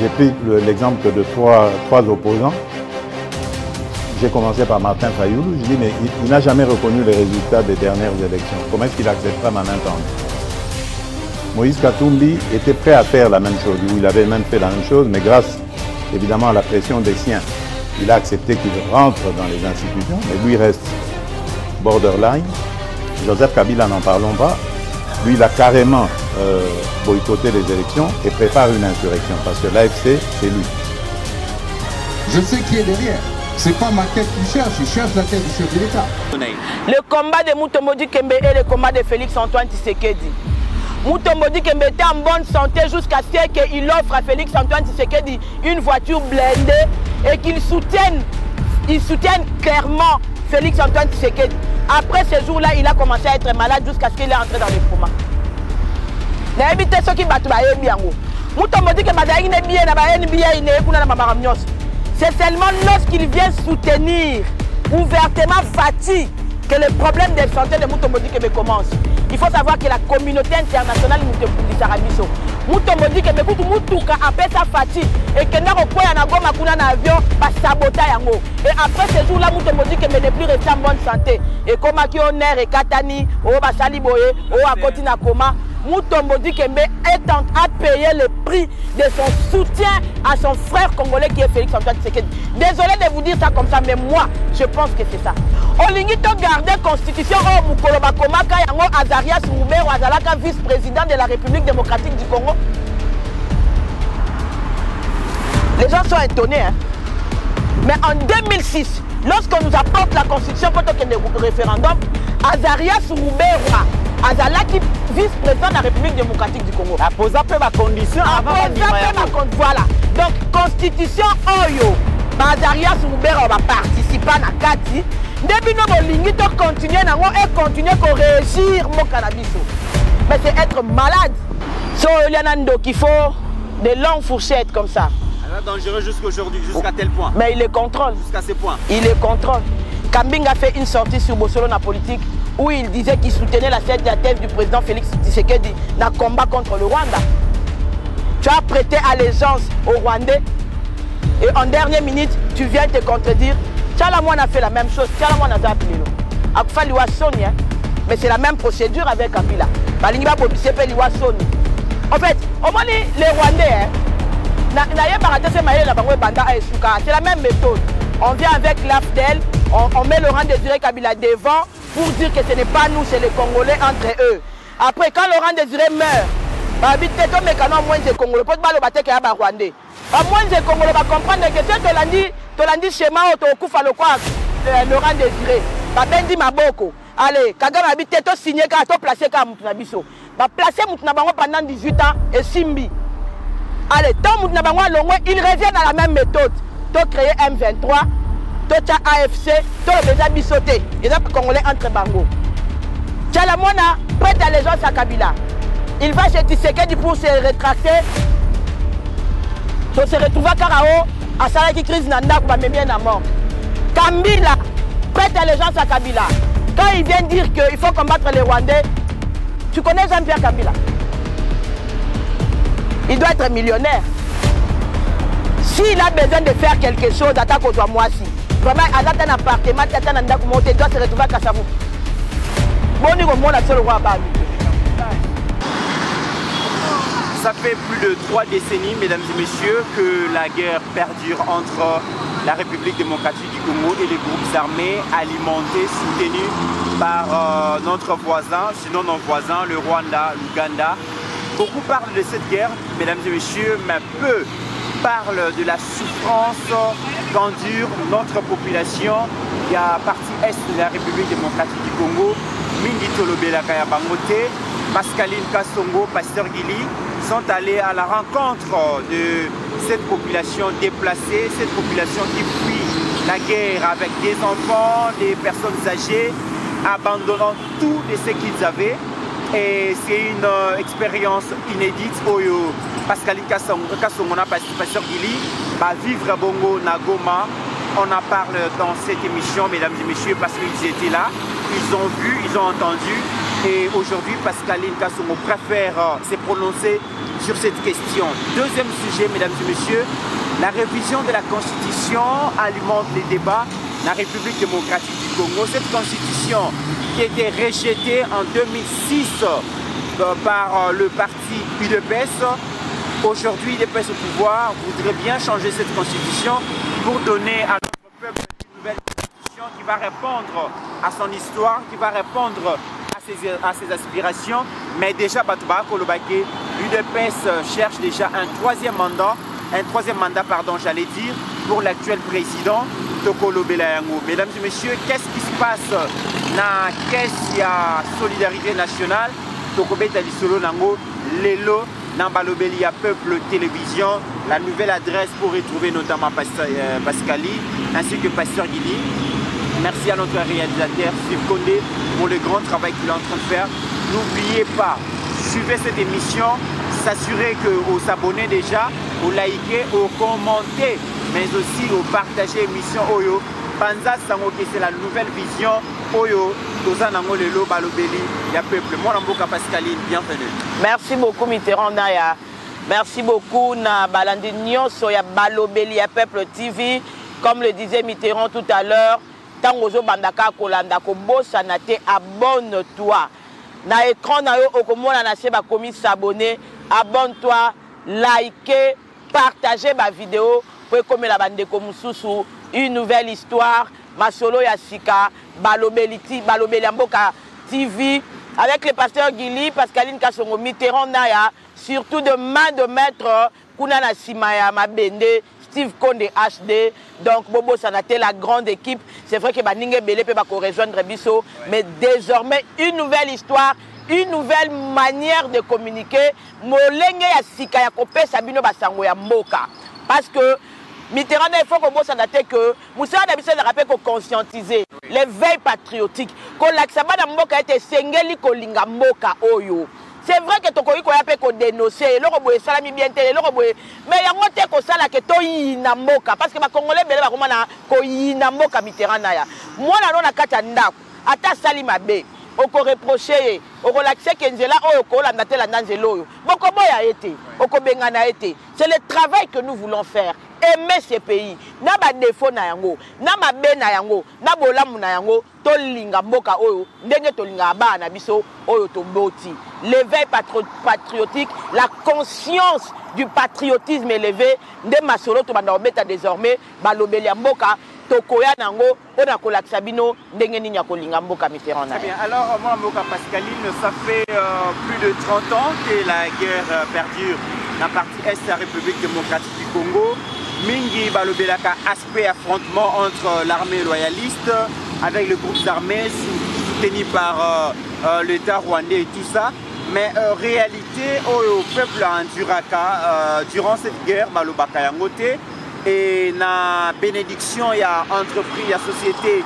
J'ai pris l'exemple de trois opposants. J'ai commencé par Martin Fayulu. Je dis, mais il n'a jamais reconnu les résultats des dernières élections. Comment est-ce qu'il acceptera ma main tendue? Moïse Katumbi était prêt à faire la même chose. Il avait même fait la même chose, mais grâce évidemment à la pression des siens, il a accepté qu'il rentre dans les institutions, mais lui reste borderline. Joseph Kabila, n'en parlons pas. Lui, il a carrément boycotté les élections et prépare une insurrection, parce que l'AFC, c'est lui. Je sais qui est derrière. C'est pas ma tête qui cherche, il cherche la tête du chef de l'État. Le combat de Mutombo Dikembe est le combat de Félix Antoine Tshisekedi. Mutombo Dikembe était en bonne santé jusqu'à ce qu'il offre à Félix Antoine Tshisekedi une voiture blindée et qu'il soutienne, clairement Félix Antoine Tshisekedi. Après ce jour-là, il a commencé à être malade jusqu'à ce qu'il est entré dans les poumons. C'est seulement lorsqu'il vient soutenir ouvertement Fatih que le problème des santé de Mutombo Dikembe commence. Il faut savoir que la communauté internationale Mutombo Dikembe appelle ça Fatih et que avion yango. Et après ce jour-là, Mutombo Dikembe n'est plus resté en bonne santé. Et comme Akioner et Katani, Basaliboye, Akotina Koma, Mutombo Dikembe est en train de payer le prix de son soutien à son frère congolais qui est Félix Antoine Tshisekedi. Désolé de vous dire ça comme ça, mais moi, je pense que c'est ça. Olingito gardait constitution au Mukoloba Komaka yango Azarias Ruberwa Azalaka, vice-président de la République démocratique du Congo. Les gens sont étonnés, hein? Mais en 2006, lorsqu'on nous apporte la constitution pour qu'il y ait un référendum, Azarias Ruberwa Azalaki, vice-président de la République démocratique du Congo. A posé ma condition avant de... Voilà. Donc, constitution Oyo, Azarias Ruberwa va participer à Nakati. Depuis nous continuer et continuer à réagir mon cannabis. Mais c'est être malade. So, il y en a qui font des longues fourchettes comme ça. Elle est dangereuse jusqu'aujourd'hui, jusqu'à tel point. Mais il les contrôle. Jusqu'à ce point. Il les contrôle. Kambing a fait une sortie sur Bosolona politique où il disait qu'il soutenait la thèse du président Félix Tshisekedi dans le combat contre le Rwanda. Tu as prêté allégeance aux Rwandais et en dernière minute, tu viens te contredire. Tshala Muana a fait la même chose, Tshala Muana a appelé l'eau. Mais c'est la même procédure avec Kabila. En fait, au moins les Rwandais, c'est la même méthode. On vient avec l'AFDEL, on met Laurent Désiré Kabila devant pour dire que ce n'est pas nous, c'est les Congolais entre eux. Après, quand Laurent Désiré meurt, moins de Congolais va comprendre que Tolandi schéma autokufa lokwa Laurent Désiré. Babendi maboko. Allez, Kagame habite to signé ka to placer ka mutuna biso. Ba placer mutuna bango pendant 18 ans et Simbi. Allez, tant mutuna bango longo, il revient dans la même méthode. To créer M23, to tcha AFC, to déjà bisoté. Et là Congolais entre bango. Tshala Muana prête allégeance à Kabila. Il va chez Tshisekedi pour se rétracter. On se retrouve à Karao. À ça qui crise Nanda pour même bien à mort. Kabila prête allégeance à Kabila. Quand il vient dire qu'il faut combattre les Rwandais, tu connais Jean-Pierre Kabila. Il doit être millionnaire. S'il a besoin de faire quelque chose, attaque au doigt moi aussi. Vraiment, il a un appartement, il a un appartement, il doit se retrouver à Kassavu. Bon, il remonte à le roi Babi. Ça fait plus de 3 décennies, mesdames et messieurs, que la guerre perdure entre la République démocratique du Congo et les groupes armés alimentés, soutenus par notre voisin, sinon non voisin, le Rwanda, l'Ouganda. Beaucoup parlent de cette guerre, mesdames et messieurs, mais peu parlent de la souffrance qu'endure notre population. Il y a la partie est de la République démocratique du Congo, Mingi Tolobela Kayabangote, Pascaline Kasongo, Pasteur Guilly, sont allés à la rencontre de cette population déplacée, cette population qui fuit la guerre avec des enfants, des personnes âgées, abandonnant tout de ce qu'ils avaient. Et c'est une expérience inédite. Oyo, Pascaline Kasongo, Pasteur Guilly, va vivre à Bongo, Nagoma. On en parle dans cette émission, mesdames et messieurs, parce qu'ils étaient là, ils ont vu, ils ont entendu. Et aujourd'hui, Pascaline Kasongo préfère se prononcer sur cette question. Deuxième sujet, mesdames et messieurs, la révision de la Constitution alimente les débats de la République démocratique du Congo. Cette Constitution qui a été rejetée en 2006 par le parti UDPS, aujourd'hui, l'UDPS au pouvoir voudrait bien changer cette Constitution pour donner à notre peuple une nouvelle Constitution qui va répondre à son histoire, qui va répondre à ses aspirations, mais déjà Batouba Kolobake, l'UDPS cherche déjà un troisième mandat, j'allais dire, pour l'actuel président Tokolo Belayango. Mesdames et messieurs, qu'est-ce qui se passe na caisse ya solidarité nationale Tokobeta Lisolo Nango Lelo Nambalobeli ya Peuple Télévision, la nouvelle adresse pour retrouver notamment Pascaline ainsi que Pasteur Guilly. Merci à notre réalisateur Sylv Kondé pour le grand travail qu'il est en train de faire. N'oubliez pas, suivez cette émission, s'assurez que aux abonnés déjà, aux likez, aux commenter, mais aussi aux partager l'émission Oyo. Panza Sangoke, c'est la nouvelle vision Oyo. Tozanango Lelo Balobeli, ya peuple. Mon amboka Pascaline, bienvenue. Merci beaucoup Mitterrand Naya. Merci beaucoup na Balandi Nyonso ya Balobeli ya Peuple TV. Comme le disait Mitterrand tout à l'heure. Tangozo bandaka kolanda ko bossa na te abonne-toi. Na écran na yo okomona na se ba komi s'abonner, abonne-toi, liker, partager ba vidéo pour comme la bande ko mususu une nouvelle histoire masolo ya sika balobeliti balobeliamboka TV avec le pasteur Guilly, Pascaline Kasongo, Mitterrand Naya, surtout de main de maître kuna na simaya mabende Sylv Kondé HD, donc Bobo Sanaté, la grande équipe. C'est vrai que Baningue Belé peut pas rejoindre Bisso, mais désormais une nouvelle histoire, une nouvelle manière de communiquer. Molenge ya sika ya kopé Sabino Basango ya Moka, parce que Mitterrand il faut que Bobo Sanaté que Moussa Dabiso le rappelle qu'on conscientiser l'éveil patriotique. Qu'on l'axabana Moka était sengeli kolinga Moka Oyo. C'est vrai que Tokoyi ko yape ko dénoncer, loro boye salami bien télé, loro boye mais yango te ko sala ke to yina mboka parce que ba congolais bele ba komana ko yina mboka Mitterrand ya. Mwana no na kata ndako, ata sali mabe, oko reprocher, oko laxer ke nzela oyo ko landa te landa nzelo oyo. Boko boya été, oko bengana été. C'est le travail que nous voulons faire. Aimer ce pays. Na ba défaut na yango, na mabe na yango, na bolamu na yango, to linga mboka oyo, ndenge to linga ba na biso oyo to boti. L'éveil patriotique, la conscience du patriotisme élevé, de Masolo, tout le désormais, Balobeli Mboka, Tokoya Nango, Onakolak Sabino, Ndengeni Nyakolinga Mboka Mitterrand. Très bien, alors moi, Mboka Pascaline, ça fait plus de 30 ans que la guerre perdure dans la partie Est de la République démocratique du Congo. Mingi Balobelaka, aspect affrontement entre l'armée loyaliste avec le groupe d'armées soutenu par l'État rwandais et tout ça. Mais en réalité, au peuple Anduraka, durant cette guerre, Balobaka Yangote, et la bénédiction, il y a entreprise, il y a société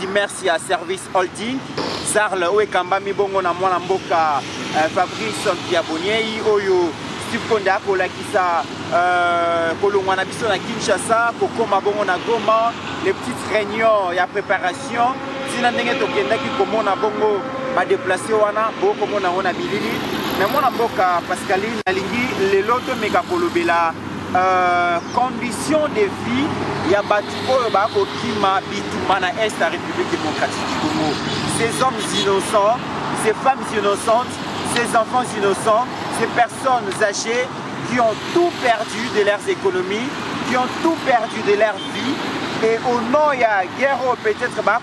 d'immerse, il y a service holding, Sarl, Oekamba, Mibongo, Namwana Mboka, Fabrice Mpia, Oyo, Sylv Kondé, Kolakisa, Kolongwana Biso, na Kinshasa, Kokoma, Bongo, na Goma, les petites réunions, il y a préparation. Si nous avons déplacé, nous avons déplacé. Mais mon avocat Pascaline a dit que les lotos mégacolobela, conditions de vie, il y a battu au Kima, Bitoumana, Est, la République démocratique du Congo. Ces hommes innocents, ces femmes innocentes, ces enfants innocents, ces personnes âgées qui ont tout perdu de leurs économies, qui ont tout perdu de leur vie. Et au nom de la guerre, peut-être la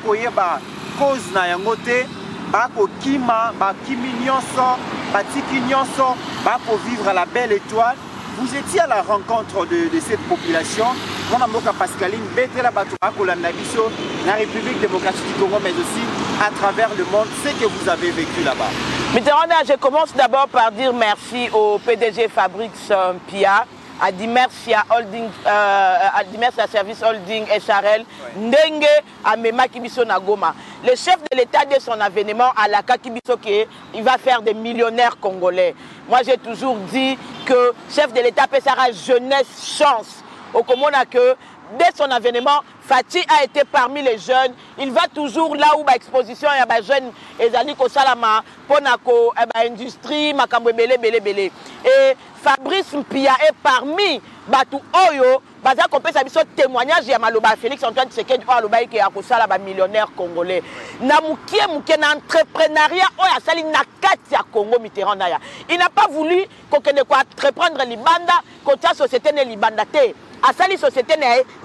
cause na yangote, bakokima, bakiminyonso, batikinyonso, bako vivre à la belle étoile. Vous étiez à la rencontre de cette population. Mon amoka Pascaline, Betela Batouako Landabiso, la République démocratique du Congo, mais aussi à travers le monde, ce que vous avez vécu là-bas. Mitterrand, je commence d'abord par dire merci au PDG Fabrice Mpia. À Dimersia Holding, à Dimersia Service Holding SRL, oui. Ndenge à Mema Kibiso Nagoma. Le chef de l'État de son avènement à la Kakibiso il va faire des millionnaires congolais. Moi j'ai toujours dit que chef de l'État Pesara jeunesse chance. Au Komona que dès son avènement, Fatih a été parmi les jeunes. Il va toujours là où l'exposition y a des jeunes ezali ko salama ponako industrie makambo belé. Et Fabrice Mpia est parmi batu oyo baza kopesa biso témoignage ya maloba Félix Antoine Tshisekedi aloba ki ya ko sala ba millionnaire congolais. Na mukie mukie na entrepreneuriat oya sali na kati ya Congo Mitterrand ya. Il n'a pas voulu kokende ko entreprendre libanda kotia société ne libanda te. Asali société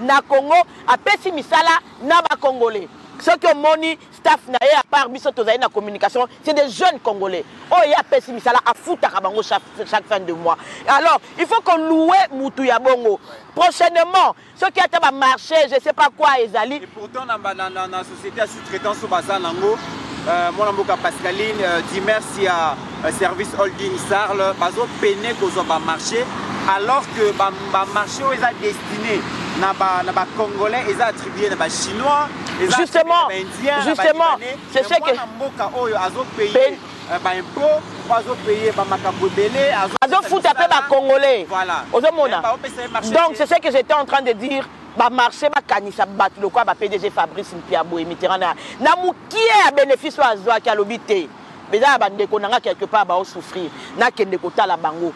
na Congo apesi misala na ba congolais. Ceux qui ont moni staff na à part biso tozaï na communication, c'est des jeunes congolais. Oh ya apesi misala a fouta kabango chaque fin de mois. Alors, il faut qu'on loue mutu ya bongo. Prochainement, ceux qui attendent à marcher, je sais pas quoi ezali. Et pourtant dans la société à sous-traitant sous basa nango, mon amboka Pascaline dit merci à service holding Sarl bazo peine kozo ba marché. Alors que le marché est destiné aux Congolais, ils sont attribués aux Chinois, ils sont attribués aux Indiens, justement, c'est ce que Congolais. Voilà. Donc c'est ce que j'étais en train de dire. Le marché est battu, le PDG Fabrice Mpiabo et Mitterrand. Qui est un bénéfice à Zoa Kalobité? Mais là, on a quelque part à souffrir. On a quelque part à souffrir.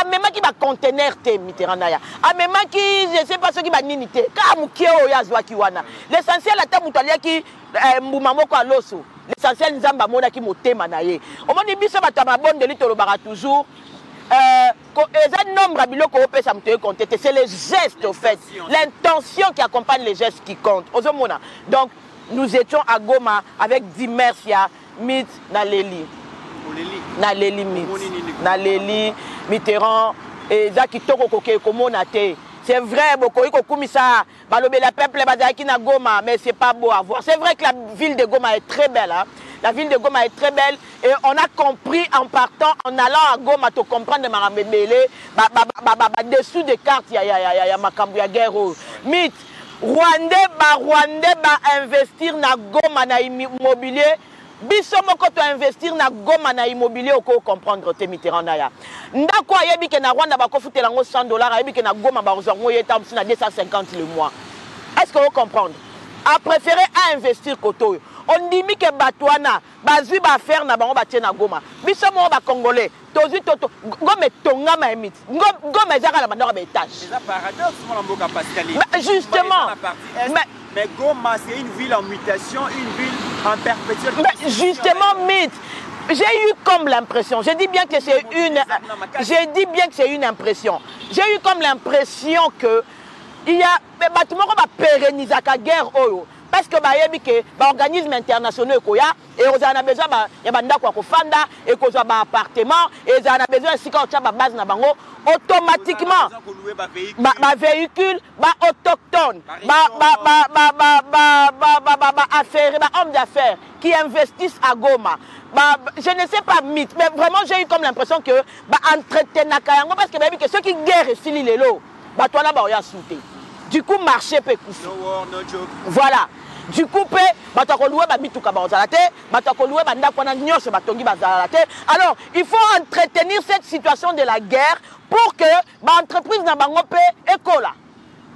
Amema qui va contenir tes Mitterrand ya. Amema qui je sais pas ce qui va ninité. Kamukio ya zwa kiwana. L'essentiel ata mutalia ki mbumamoko aloso. L'essentiel nzamba mona ki motema na ye. Omoni biso batama bonde litolo bara toujours. Les nombres à biloko opesa mtoyo compter, c'est les gestes au fait, l'intention qui accompagne les gestes qui compte. Ozomona. Donc nous étions à Goma avec Dimersia Mit Naleli. Naleli Mitterrand et Zaki Toko Koke Komonate. C'est vrai, Bokoiko Koumissa, Balobé la peuple Bazaki na Goma, mais c'est pas beau à voir. C'est vrai que la ville de Goma est très belle. Hein? La ville de Goma est très belle et on a compris en partant, en allant à Goma, tu comprends de Marambébélé, dessous des cartes, il y a Makambu, il y a guerre. Mythe, Rwandais, investir na Goma, na immobilier. Bisomo ko to investir na Goma na immobilier ko comprendre te Mitterrand ya. Ndako ayebi ke na Rwanda ba ko futela ngo $100 ayebi ke na Goma ba ozango yeta msina $250 le mois. Est-ce que vous comprenez? A préféré à investir koto. On dit mi ke batwana bazui ba faire na bango ba tie na Goma. Bisomo ba congolais tozui toto Goma tonga ma emit. Goma ezaka la bandora ba étage. C'est un paradoxe mon amboka Pascaline. Justement. Mais Goma, c'est une ville en mutation, une ville en perpétuelle. Mais justement, mythe, j'ai eu comme l'impression, je dis bien que c'est une, impression. J'ai eu comme l'impression que il y a, tout le monde va pérenniser la guerre. Parce que les organismes internationaux, et ils ont besoin d'un appartement, et ils ont besoin de base automatiquement, les véhicules autochtones, les hommes d'affaires qui investissent à Goma. Je ne sais pas, mythe, mais vraiment j'ai eu comme l'impression que entretenir parce que ceux qui guerrent ici, ils sont là, ils sont là. Du coup, marché peut couper. Voilà. Du coup, alors, il faut entretenir cette situation de la guerre pour que l'entreprise na bango pe ekola.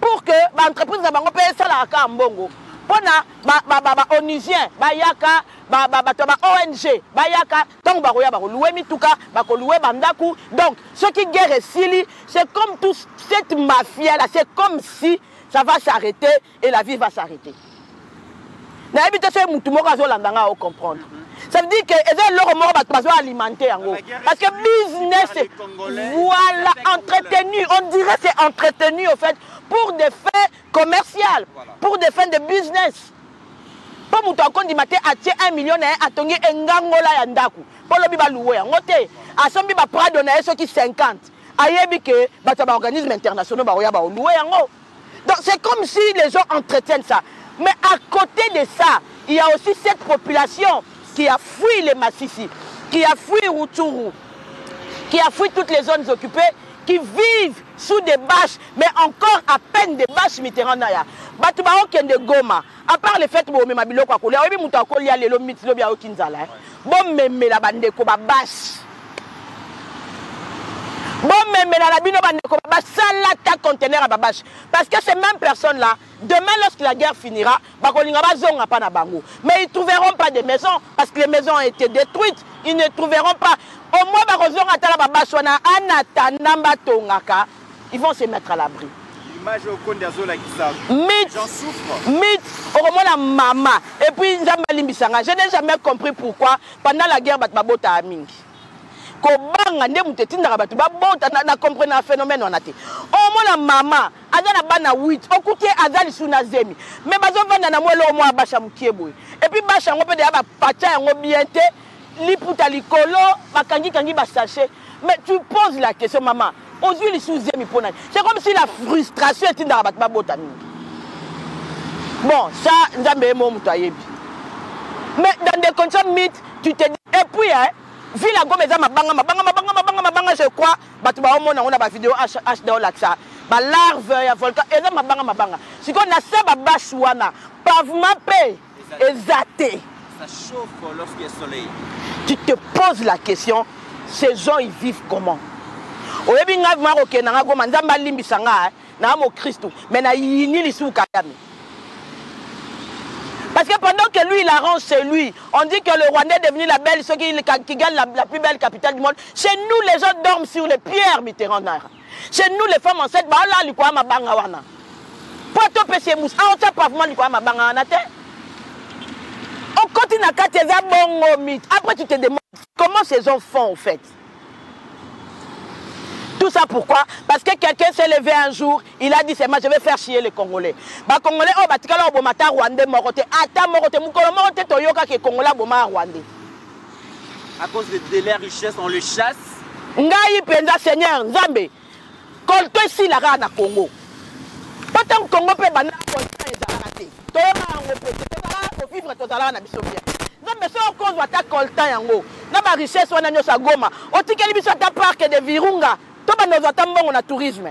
Pour que l'entreprise na bango pe salaka mbongo. Pona ba onisien, ba yaka, ba ONG, ba yaka, donc ba roya ba louer mituka, ba louer bandaku. Donc ceux qui guerre et Sili, c'est comme toute cette mafia là, c'est comme si ça va s'arrêter et la vie va s'arrêter. Na habite ce mutumo kazo landanga o comprendre. Ça veut dire que les gens sont alimentés en gros. Parce que business, voilà, entretenu. On dirait que c'est entretenu au fait pour des fins commerciales, pour des fins de business. Pour mon compte, il m'a dit à 1 million à Tongi Ngangola Yandaku. Pour le biba loué, on a assemblé ma pradonné ceux qui 50. Aïebi que, les organismes internationaux, ils loué en gros. Donc c'est comme si les gens entretiennent ça. Mais à côté de ça, il y a aussi cette population qui a fui les Massissi, qui a fui Rutshuru, qui a fui toutes les zones occupées, qui vivent sous des bâches, mais encore à peine des bâches Mitterrand Naya. Batubao kende Goma, à part les fêtes bo mema biloko akolia, oyebi mutu akolia lelo miti lobi ya okinzala. Bo meme la bandeko ba bâche. Parce que ces mêmes personnes-là, demain, lorsque la guerre finira, mais ils ne trouveront pas de maisons, parce que les maisons ont été détruites. Ils ne trouveront pas. Au moins, ils vont se mettre à l'abri. L'image au compte d'Azola qui savent. J'en souffre. Mythe, au moins la maman. Et puis, je n'ai jamais compris pourquoi, pendant la guerre, Batmabota a mingi. Je comprends le phénomène. Au moins la maman, elle a 8, elle a 8, mais elle a 8, et puis mais tu poses la question, maman. C'est comme si la frustration était dans la botte. Bon, ça, je mon moutaïe. Mais dans des conditions mythes, tu te dis, et puis, hein, vu la gomme, je crois, on a ma vidéo H. Larve, volcan, et ça, ma banga. Si on a ça, bachouana, pavement paix, exaté. Ça chauffe lorsqu'il y a soleil. Tu te poses la question, ces gens, ils vivent comment? Au Ebinga Marocain, n'a pas mandamba limbisanga, n'a pas Christou, mais n'a yini l'issue Kagame. Parce que pendant que lui, il arrange chez lui, on dit que le Rwanda est devenu la belle, ceux qui gagnent la plus belle capitale du monde. Chez nous, les gens dorment sur les pierres, Mitterrand. Chez nous, les femmes enceintes, bah là, lui quoi ma banga wana. Poto pese mousse, ah on t'a pas vraiment lui quoi ma banga wana. On continue à quatre bongo mythe. Après, tu te demandes comment ces gens font en fait. Tout ça pourquoi? Parce que quelqu'un s'est levé un jour, il a dit c'est moi, je vais faire chier les Congolais. Bah Congolais, oh bah tu cala au matin Rwandais moroté, ata moroté, mukolo moroté toyoka que Congolais boma Rwandais. À cause de leur richesse, on les chasse. Ngai penza Seigneur Nzambe, kolto si la ra na Congo. Potam Congo pe bana kontra ezalate. Toyoka ngo pe, toyoka ko vivre tozala na biso bien. Nzambe so cause wata kolta yango. Na ba richesse wana nyosa goma, otikeli biso ta parc de Virunga. Nous attendons le tourisme.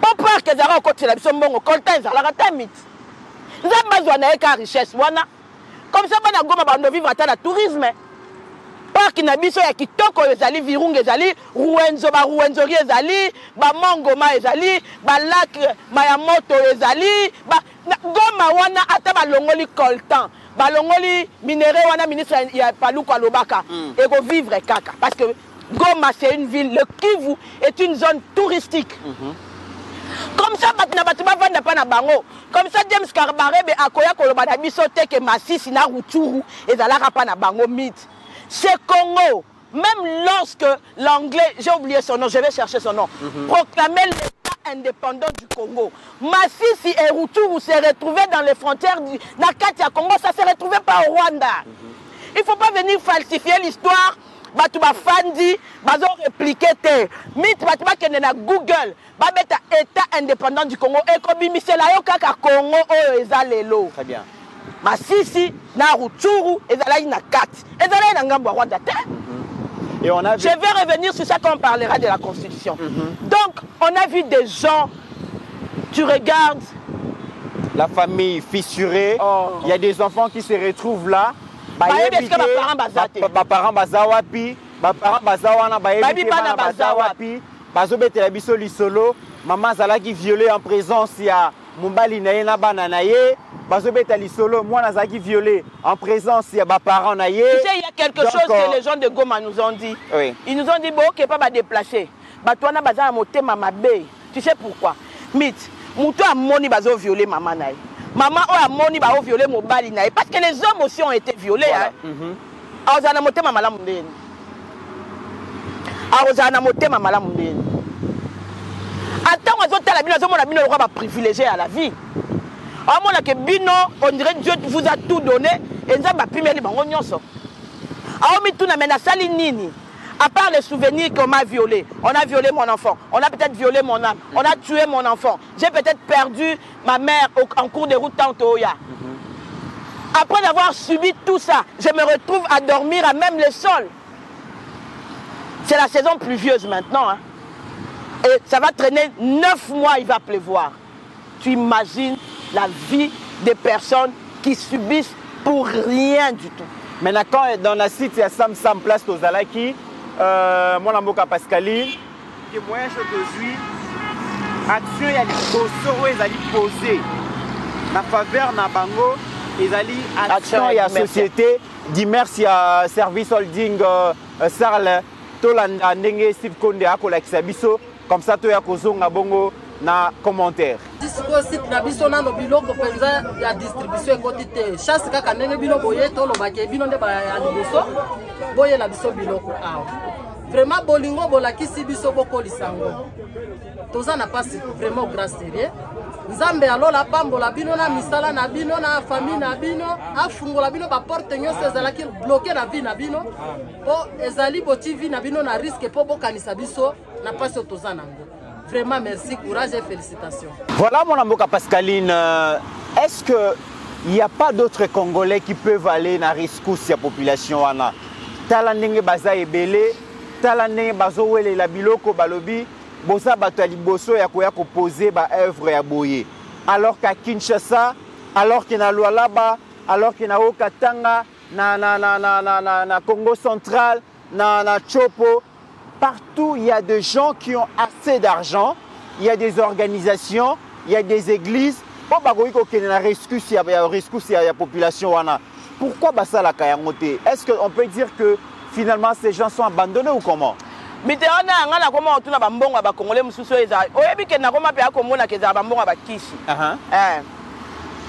Pas peur que Zara côté la mission bon au coltan Zara mythe. Nous avons besoin de richesse. Comme ça, on va vivre à la tourisme. Parc Nabiso et Kitoko Ezali, Virung Ezali, Rouenzo Barouenzori Ezali, Bamangoma Ezali, Balak Mayamoto Ezali, Goma Wana Ataba Longoli coltan. Balongoli minéré Wana ministre ya Paluko Alobaka. Et go vivre kaka. Parce que Goma, c'est une ville. Le Kivu est une zone touristique. Comme ça, comme ça, James Carbaré, Akoya Kolobana Bisote, que Masisi na Rutshuru et Zalara Panabango mythe. C'est Congo. Même lorsque l'anglais, j'ai oublié son nom, je vais chercher son nom, proclamait l'État indépendant du Congo. Masisi et Rutshuru s'est retrouvé dans les frontières du Nakatia Congo, ça s'est retrouvé pas au Rwanda. Il ne faut pas venir falsifier l'histoire. Batu ba fandi, bazo répliquer te. Mythe batu ba kende na Google, ba beta état indépendant du Congo et kobi misela yo kaka Congo oyo ezalelo. Très bien. Masisi na Rutshuru ezalai na kati. Ezalai na ngambo Rwanda te. Et on a vu... Je vais revenir sur ça quand on parlera de la constitution. Donc on a vu des gens, tu regardes la famille fissurée, il y a des enfants qui se retrouvent là. Maman Zalaki violée en présence, il y a Mumbali Naïna Bananaye. Bazobetali Solo, moi Nazaki violée en présence, il y a ma parents Naye. Tu sais, il y a quelque chose que les gens de Goma nous ont dit. Ils nous ont dit, bon, ok, pas déplacer. Batoana Baza a monté Mama Bay. Tu sais pourquoi? Mythe, Mouto a moni Bazo violé Maman Naye. Maman a moni ba o violé mon bali naï parce que les hommes aussi ont été violés. Aozana moté mama la mundeni. Aozana moté mama la mundeni. Attends, on zota la bino zo mona bino le roi ba privilégié à la vie. Amona ke bino on dirait Dieu vous a tout donné et nzamba pimeli bango nyonso. Aomi tuna mena sali nini? À part les souvenirs qu'on m'a violé, on a violé mon enfant, on a peut-être violé mon âme, on a tué mon enfant, j'ai peut-être perdu ma mère en cours de route tantôt. Après avoir subi tout ça, je me retrouve à dormir à même le sol. C'est la saison pluvieuse maintenant. Et ça va traîner 9 mois, il va pleuvoir. Tu imagines la vie des personnes qui subissent pour rien du tout. Maintenant, quand dans la cité, il y a Sam Sam Place aux Alaki. Mon amour Pascaline, témoignage d'aujourd'hui, action et Soro et Zali posé. La faveur na bango et Zali action et la société d'immersion à service holding Sarle, tout l'année Sylv Kondé à Kolaksabiso, comme ça tout à cause on a bongo na commentaire. Dispositif na biso na biloko kopenza ya distribution ekotite chasse kaka ndenge biloko yeto lo bake bino nde ba ya liboso boye na biso biloko awo vraiment bolingo bolakisi biso bokolisango toza na passe vraiment grâce sérieux nzambe alola pambola bino na misala na bino na famille na bino afungola bino ba porte nyonso ezalaki bloqué na vie na bino po ezali botivi na bino na risque po bokanisa biso na passe toza nango. Vraiment, merci, courage et félicitations. Voilà mon amour Pascaline, est-ce qu'il n'y a pas d'autres Congolais qui peuvent aller dans la rescousse de la population? Talandenge baza ebele, talandenge bazo wele la biloko balobi, boza batali boso ya koya ko poser ba œuvre ya boye. Alors qu'à Kinshasa, alors qu'il y a Lualaba, alors qu'il y a Okatanga, na Congo central, na Chopo. Partout, il y a des gens qui ont assez d'argent, il y a des organisations, il y a des églises. Pourquoi ça la kayangote? Est-ce qu'on peut dire que finalement ces gens sont abandonnés ou comment? Mitterrand a comment on a bambon à Congolais, Moussou et Zay. Oyebi que n'a comment pas comme on a que Zabambon à Bakishi.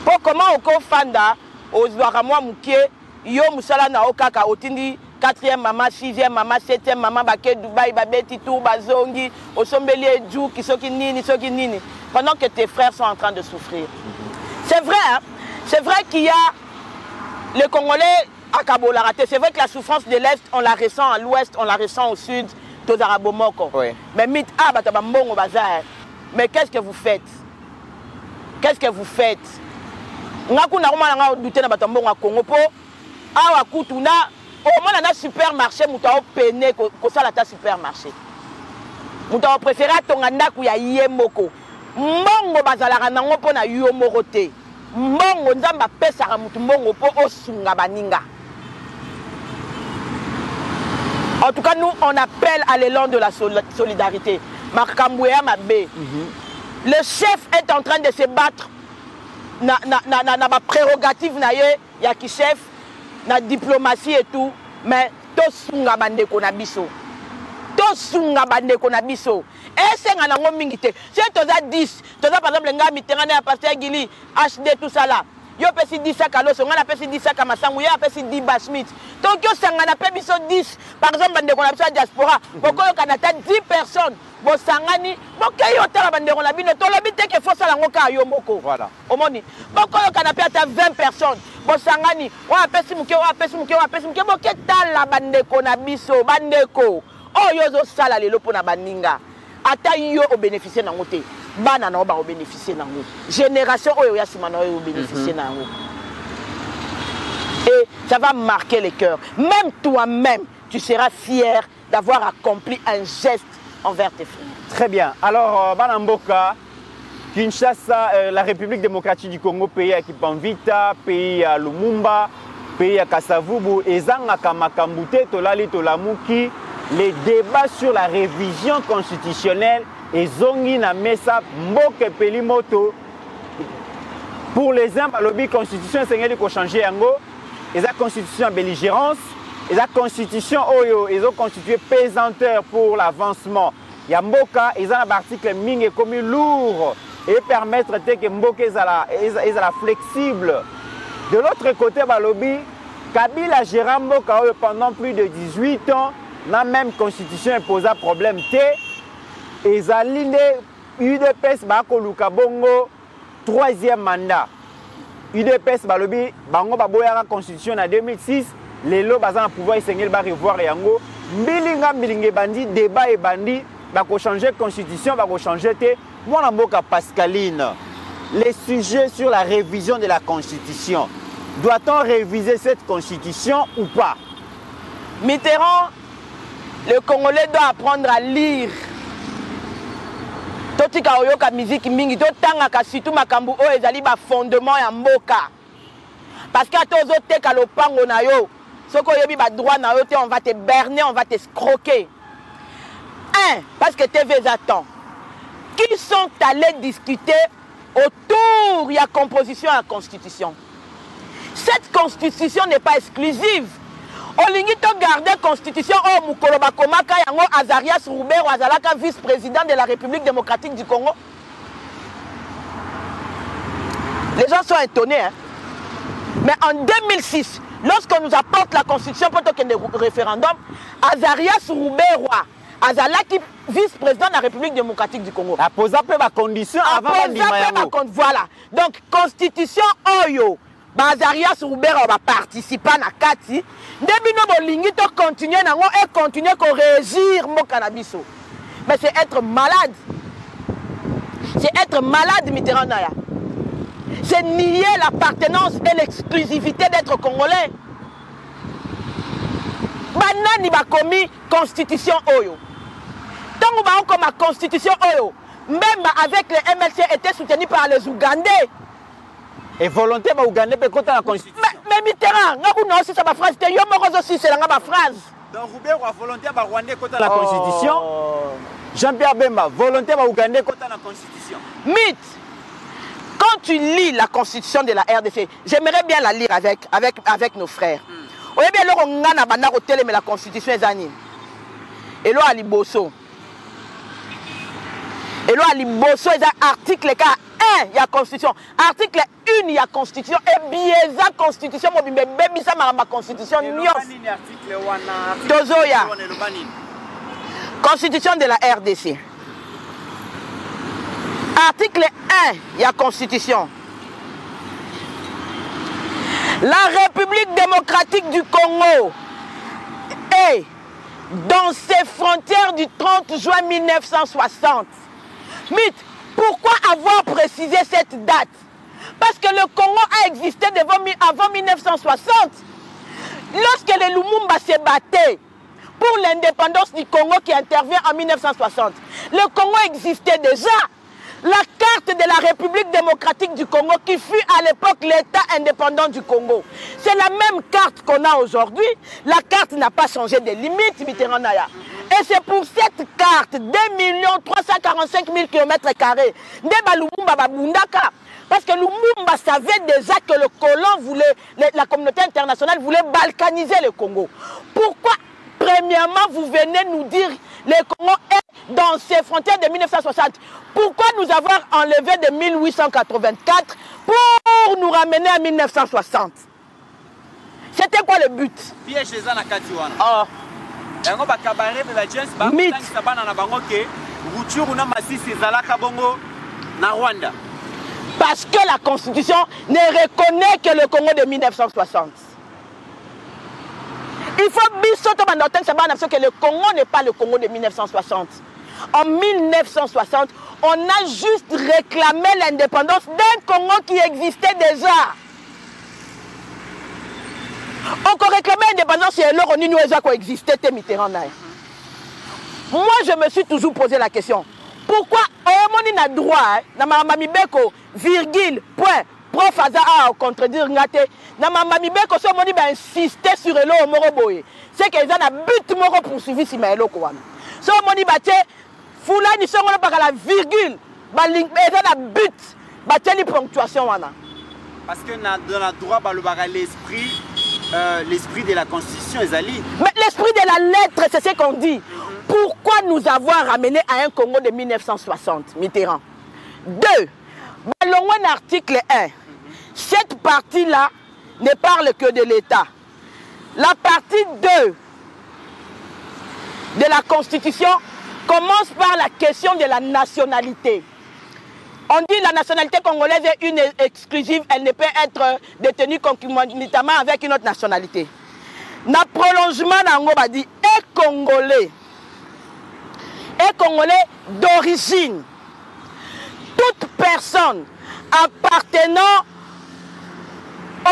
Pour comment on confanda aux Zouaramwa Mouké, Yo Moussala na Okaka, Otindi. 4e maman, 6e maman, 7e maman, baké Dubaï, babeti tout, bazongi, au sombelier djou, qui sont qui nini, ceux qui nini, pendant que tes frères sont en train de souffrir. C'est vrai qu'il y a les Congolais à Kabolarate, c'est vrai que la souffrance de l'Est, on la ressent à l'Ouest, on la ressent au Sud, tous Arabomoko. Oui. Mais mit ah, batabambong au bazar. Mais qu'est-ce que vous faites? Qu'est-ce que vous faites? Nakuna Romana douté na batambong à Kongopo, Awa Koutuna. Au moins, on a un supermarché, on a peiné un supermarché. On a préféré qu'on ait un yémoko. Mongo bazala nango pona yomorote. Mongo nzamba pesa ramutu mongo po osunga baninga. En tout cas, nous, on appelle à l'élan de la solidarité. Markambouya Mabé. Le chef est en train de se battre. Na ma prérogative na ye, ya ki chef. La diplomatie et tout, mais tous nous abandonnons qu'on a biso, tous nous abandonnons qu'on a biso. Et c'est un an mingité. Si tu as 10, tu as par exemple un gars Mitterrand, un Pasteur Guilly, HD tout ça là. Yo pesi 10 sacs à l'os, on a pesi 10 sacs à Massango, yo pesi 10 Bashmit. Donc yo sang on a pesi biso 10. Par exemple bande qu'on a biso diaspora. Pourquoi au Canada 10 personnes, bon sangani, bon que yo tera bande qu'on a biso, to l'habite que faut ça la ngoka yo moko. Voilà. Omoni. Pourquoi au Canada tu as 20 personnes. Bosangani, on appelle si muké, on appelle si muké, on appelle si muké, on appelle la bandeko na biso, bandeko. Oh yozo sala lelo pona baninga. Ata yo au bénéficier nangote. Bana na ba au bénéficier nango. Génération oyo ya simana oyo au bénéficier nango. Et ça va marquer les cœurs. Même toi-même, tu seras fier d'avoir accompli un geste envers tes frères. Très bien. Alors Banamboka. Kinshasa, la République démocratique du Congo, pays à Kipamvita, pays à Lumumba, pays à Kassavubu, et Zangaka Makambute, Tolali Tolamuki, les débats sur la révision constitutionnelle, et Zongi na Mesa, Mboke Pelimoto. Pour les uns, la constitution, c'est de changer Ango, et la constitution belligérance, et la constitution Oyo, ils ont constitué pesanteur pour l'avancement. Yamboka, ils ont un article Ming et commis lourd. Et permettre que Mboké soit flexible. De l'autre côté, Balobi, Kabila gérant Mboka pendant plus de 18 ans, la même constitution pose un problème. Et Zaline UDPS Bako Luka Bongo, troisième mandat. UDPS Balobi, Bango Baboya la constitution en 2006, les lois basant à pouvoir essayer de revoir Yango. Mbilinga Mbilingue Bandi, débat et bandit, Bako changer constitution, Bako changer T. Mon amour Pascaline, les sujets sur la révision de la Constitution, doit-on réviser cette Constitution ou pas? Mitterrand, le Congolais doit apprendre à lire. Totika oyoka musique mingi, totanga kasitu makambu o ezali ba fondement ya mboka. Parce que tozo te kalopango na yo, soko yobi ba droit na yo te, on va te berner, on va te scroquer. Mais, parce que TV attend, qui sont allés discuter autour de la composition à la Constitution. Cette Constitution n'est pas exclusive. On garde la Constitution au Mukoloba Komaka, yango Azarias Ruberwa, Azalaka, vice-président de la République démocratique du Congo. Les gens sont étonnés. Hein? Mais en 2006, lorsqu'on nous apporte la Constitution pour qu'il y ait un référendum, Azarias Ruberwa, Azalaki, vice-président de la République démocratique du Congo. A posé ma condition avant de... Voilà. Donc, Constitution Oyo, Azarias Ruberwa va participer à Kati. Depuis que nous continuons et continuer à régir mon cannabis. Mais c'est être malade. C'est être malade, Mitterrand. C'est nier l'appartenance et l'exclusivité d'être congolais. Banani ba komi constitution oyo. Tant que ba comme la constitution oyo, même avec les MLC était soutenu par les Ougandais. Et volonté ba Ougandais pe contre la constitution. Mais Mitterrand, nous aussi ça ba phrase te yo moko aussi c'est la ba phrase. Donc Ruberwa volonté ba Rwandais contre la constitution. Jean-Pierre Bemba volonté ba Ougandais contre la constitution. Mythe. Quand tu lis la constitution de la RDC, j'aimerais bien la lire avec nos frères. Vous voyez bien, on a un hôtel, mais la constitution est zanine. Et là, il y a Liboso. Et là, Liboso, il y a article 1, il y a constitution. Article 1, il y a constitution. Et bien, il y a constitution. Mais bien, ça m'a constitution. Tozoya. Constitution de la RDC. Article 1, il y a Constitution. La République démocratique du Congo est dans ses frontières du 30 juin 1960. Mythe, pourquoi avoir précisé cette date? Parce que le Congo a existé avant 1960. Lorsque les Lumumba se battaient pour l'indépendance du Congo qui intervient en 1960, le Congo existait déjà. La carte de la République démocratique du Congo, qui fut à l'époque l'État indépendant du Congo, c'est la même carte qu'on a aujourd'hui. La carte n'a pas changé de limite, Mitterrand Naya. Et c'est pour cette carte, 2 345 000 km2, de Lumumba Babundaka. Parce que Lumumba savait déjà que le colon voulait, la communauté internationale voulait balkaniser le Congo. Pourquoi, premièrement, vous venez nous dire le Congo est dans ses frontières de 1960. Pourquoi nous avoir enlevé de 1884 pour nous ramener à 1960? C'était quoi le but? Piège les anakatiwana. Oh. Yango bakabarebe la gens ba tangisa bana na bango ke ruturu na masisi zalaka bongo na Rwanda. Parce que la Constitution ne reconnaît que le Congo de 1960. Il faut bien que le Congo n'est pas le Congo de 1960. En 1960, on a juste réclamé l'indépendance d'un Congo qui existait déjà. On réclamait l'indépendance et alors on n'y a pas existé, Mitterrand. Moi, je me suis toujours posé la question. Pourquoi on a droit, virgule, point, prof à contredire Ngate, na mamami beko so moni ba insister sur elo moro boye. C'est qu'ils ont un but moro poursuivi si maelo ko wana. So moni ba tie fulani so ngolo baka la virgule, ba link ils ont un but, ba tie li ponctuation wana. Parce que dans la droit ba le baka l'esprit de la constitution ezali. Mais l'esprit de la lettre, c'est ce qu'on dit. Pourquoi nous avoir ramené à un Congo de 1960, Mitterrand? Deux. Balongwen article 1. Cette partie-là ne parle que de l'État. La partie 2 de la Constitution commence par la question de la nationalité. On dit que la nationalité congolaise est une exclusive, elle ne peut être détenue concomitamment avec une autre nationalité. Dans le prolongement d'Angoba dit est congolais d'origine. Toute personne appartenant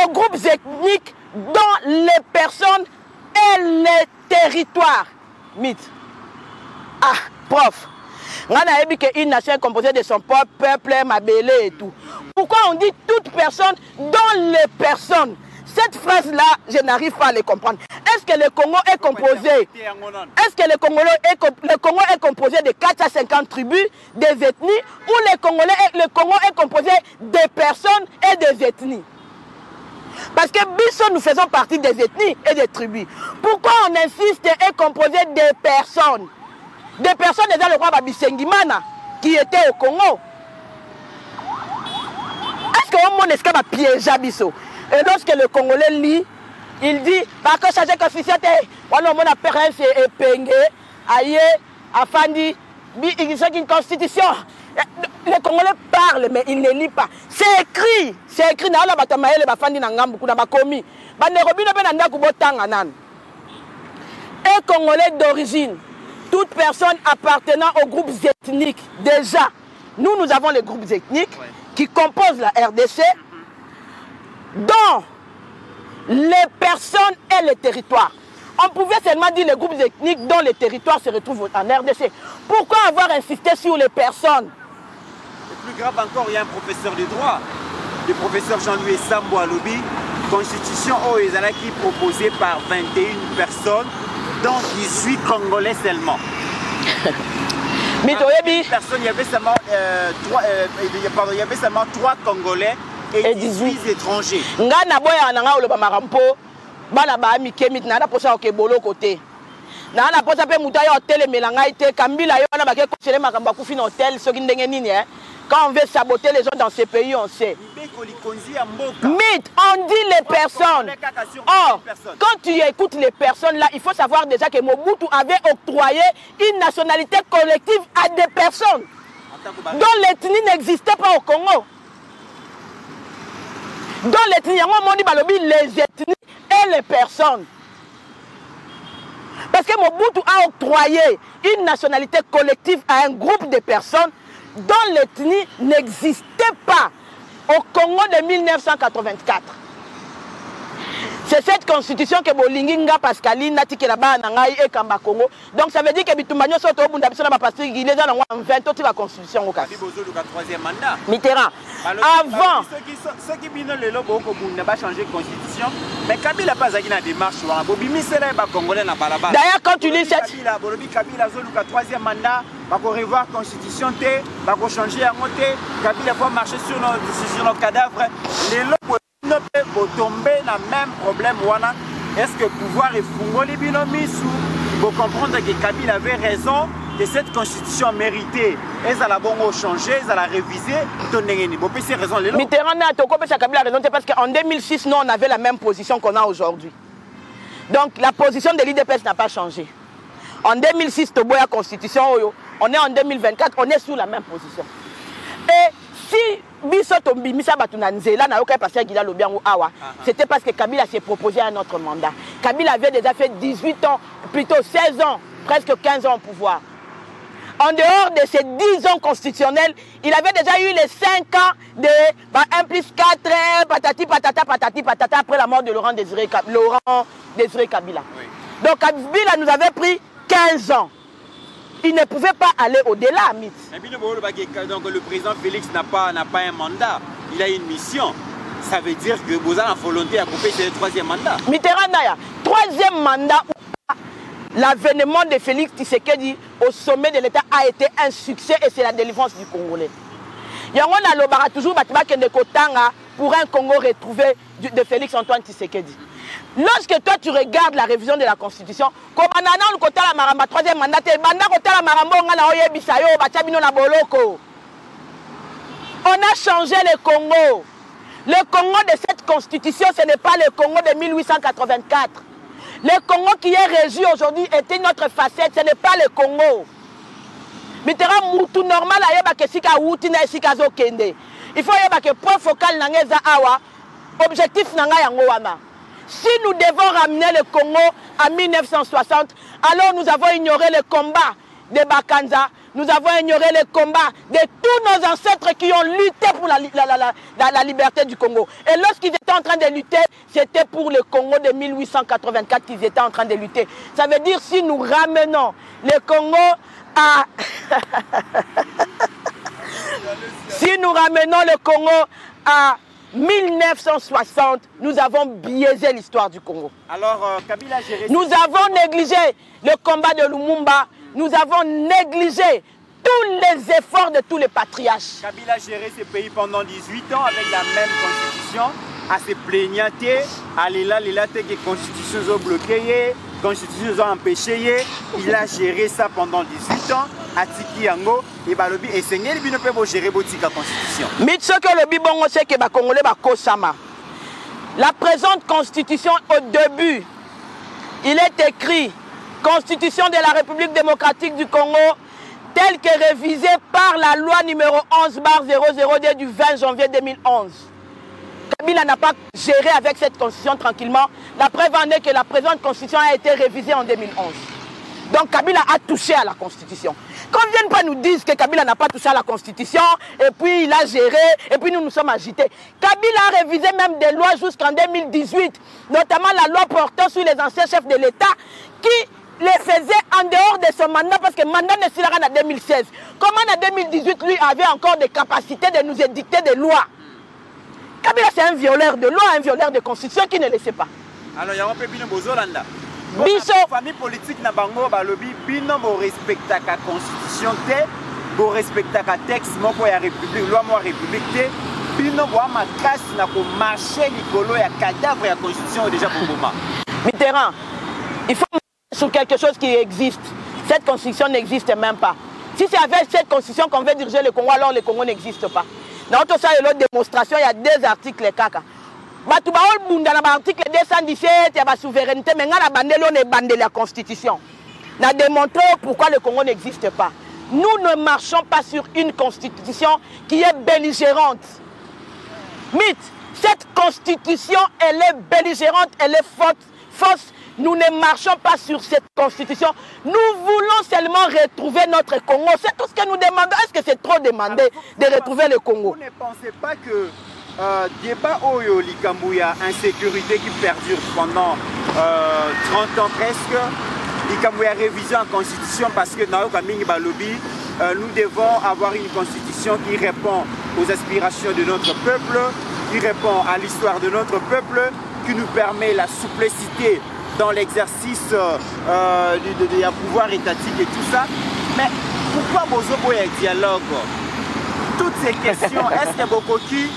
aux groupes ethniques dont les personnes et les territoires. Mythe. Ah, prof. On a dit qu'une nation est composée de son propre peuple, Mabélé et tout. Pourquoi on dit toute personne dont les personnes? Cette phrase-là, je n'arrive pas à les comprendre. Est-ce que le Congo est composé? Est-ce que le Congo est composé de 450 tribus, des ethnies, ou le Congo est composé des personnes et des ethnies? Parce que nous faisons partie des ethnies et des tribus. Pourquoi on insiste et composé des personnes? Des personnes déjà le roi Babisengimana qui était au Congo. Est-ce que au monde est-ce qu'on va piéger Bisso? Et lorsque le Congolais lit, il dit parce que chaque officiate, on a perdu et pengé, aïe, afandi, c'est une constitution. Les Congolais parlent, mais ils ne lisent pas. C'est écrit, na la batamaye le bafandi nangambu kuna bakomi. Ba nerobi na benanda kubotanga nan. Un Congolais d'origine, toute personne appartenant aux groupes ethniques. Déjà, nous avons les groupes ethniques qui composent la RDC, dont les personnes et les territoires. On pouvait seulement dire les groupes ethniques dont les territoires se retrouvent en RDC. Pourquoi avoir insisté sur les personnes? Le plus grave encore, il y a un professeur de droit, le professeur Jean-Louis Sambo Aloubi, constitution Oezalaki proposée par 21 personnes, dont 18 Congolais seulement. Mais il y avait seulement 3 Congolais et 18 étrangers. Quand on veut saboter les gens dans ces pays, on sait. Mythe, on dit les personnes. Or, quand tu écoutes les personnes là, il faut savoir déjà que Mobutu avait octroyé une nationalité collective à des personnes dont l'ethnie n'existait pas au Congo. Dans l'ethnie, les ethnies et les personnes. Parce que Mobutu a octroyé une nationalité collective à un groupe de personnes dont l'ethnie n'existait pas au Congo de 1984. C'est cette constitution que Bolinginga, Pascaline, Natikelaba, Nangaï et Kamba Congo. Donc ça veut dire que Bitumbanyo Soto, Bundabisson, Pasteur Guilly, les gens ont fait toute la constitution au cas. Mitterrand. Avant. Ceux qui viennent le logo, ils n'ont pas changé de constitution. Mais Kabila n'a pas eu la démarche. D'ailleurs, quand tu lis cette. Kabila, Zoluka, troisième mandat. On va revoir la constitution, on va changer la montée. Kabila va marcher sur nos cadavres. Les lobes vont tomber dans le même problème. Est-ce que le pouvoir est fungoli binomi sous? Il faut comprendre que Kabila avait raison, que cette constitution méritait. Et ça l'a changé, ça l'a révisé. C'est raison. Mitterrand n'a pas raison parce qu'en 2006, nous, on avait la même position qu'on a aujourd'hui. Donc la position de l'IDPS n'a pas changé. En 2006, Tobo la constitution, on est en 2024, on est sous la même position. Et si Bissotombi, Misabatunanzela, n'a aucun passé à Guida Lobiango Awa, c'était parce que Kabila s'est proposé un autre mandat. Kabila avait déjà fait 18 ans, plutôt 16 ans, presque 15 ans au pouvoir. En dehors de ces 10 ans constitutionnels, il avait déjà eu les 5 ans de 1 plus 4, patati patata, patati patata, après la mort de Laurent Désiré Kabila. Oui. Donc Kabila nous avait pris 15 ans. Il ne pouvait pas aller au-delà, mythe. Donc le président Félix n'a pas un mandat, il a une mission. Ça veut dire que Boza a volonté à couper le troisième mandat. Mitterrand, troisième mandat ou pas, l'avènement de Félix Tshisekedi au sommet de l'État a été un succès et c'est la délivrance du Congolais. Il y a toujours pour un Congo retrouvé de Félix Antoine Tshisekedi. Lorsque toi tu regardes la révision de la Constitution, comme on kota la maramba troisième mandat, la marambo boloko. On a changé le Congo. Le Congo de cette Constitution, ce n'est pas le Congo de 1884. Le Congo qui est régi aujourd'hui était notre facette, ce n'est pas le Congo. Mitterrand moutou normal ayeba kesika wutina esika zo kende. Il faut ayeba que point focal nangeza awa, objectif nanga yango wana. Si nous devons ramener le Congo à 1960, alors nous avons ignoré le combat des Bakanza, nous avons ignoré le combat de tous nos ancêtres qui ont lutté pour la liberté du Congo. Et lorsqu'ils étaient en train de lutter, c'était pour le Congo de 1884 qu'ils étaient en train de lutter. Ça veut dire si nous ramenons le Congo à... si nous ramenons le Congo à 1960, nous avons biaisé l'histoire du Congo. Alors, Kabila a géré... Nous avons négligé le combat de Lumumba. Nous avons négligé tous les efforts de tous les patriarches. Kabila a géré ce pays pendant 18 ans avec la même constitution. À se plaignater, à l'élater que les constitutions ont bloqué, les constitutions ont empêché. Il a géré ça pendant 18 ans. À Tiki Yango, et Balobi, et Seigneur, il ne peut pas gérer la constitution. Mais ce que le Bibongo sait, c'est que les Congolais sont Kosama. La présente constitution, au début, il est écrit Constitution de la République démocratique du Congo, telle que révisée par la loi numéro 11/002 du 20 janvier 2011. Kabila n'a pas géré avec cette constitution tranquillement. La preuve en est que la présente constitution a été révisée en 2011. Donc Kabila a touché à la constitution. Qu'on ne vienne pas nous dire que Kabila n'a pas touché à la constitution, et puis il a géré, et puis nous nous sommes agités. Kabila a révisé même des lois jusqu'en 2018, notamment la loi portant sur les anciens chefs de l'État, qui les faisait en dehors de son mandat, parce que mandat ne s'il en 2016. Comment en 2018, lui avait encore des capacités de nous édicter des lois? Kabila c'est un violeur de loi, un violeur de constitution qui ne laissait pas. Alors il y a un peu de la famille politique n'a pas le lobby, bino respecte la constitution, respecte la texte, la république, loi moi république, bino ma casse n'a pas marché Nicolo et cadavre et la constitution déjà pour le moment. Mitterrand, il faut marcher sur quelque chose qui existe. Cette constitution n'existe même pas. Si c'est avec cette constitution qu'on veut diriger le Congo, alors le Congo n'existe pas. Dans tout ça, il y a une démonstration, il y a deux articles kaka. Dans l'article 217, il y a la souveraineté, mais on a la Constitution. On a démontré pourquoi le Congo n'existe pas. Nous ne marchons pas sur une Constitution qui est belligérante. Mythe, cette Constitution, elle est belligérante, elle est fausse. Nous ne marchons pas sur cette Constitution. Nous voulons seulement retrouver notre Congo. C'est tout ce que nous demandons. Est-ce que c'est trop demandé de retrouver le Congo? Vous ne pensez pas que... débat Oyo Likambouya, insécurité qui perdure pendant 30 ans presque. Likambouya révision en constitution parce que dans le Balobi, nous devons avoir une constitution qui répond aux aspirations de notre peuple, qui répond à l'histoire de notre peuple, qui nous permet la souplicité dans l'exercice du pouvoir étatique et tout ça. Mais pourquoi Bozobo est dialogue? Toutes ces questions, est-ce que Bokoki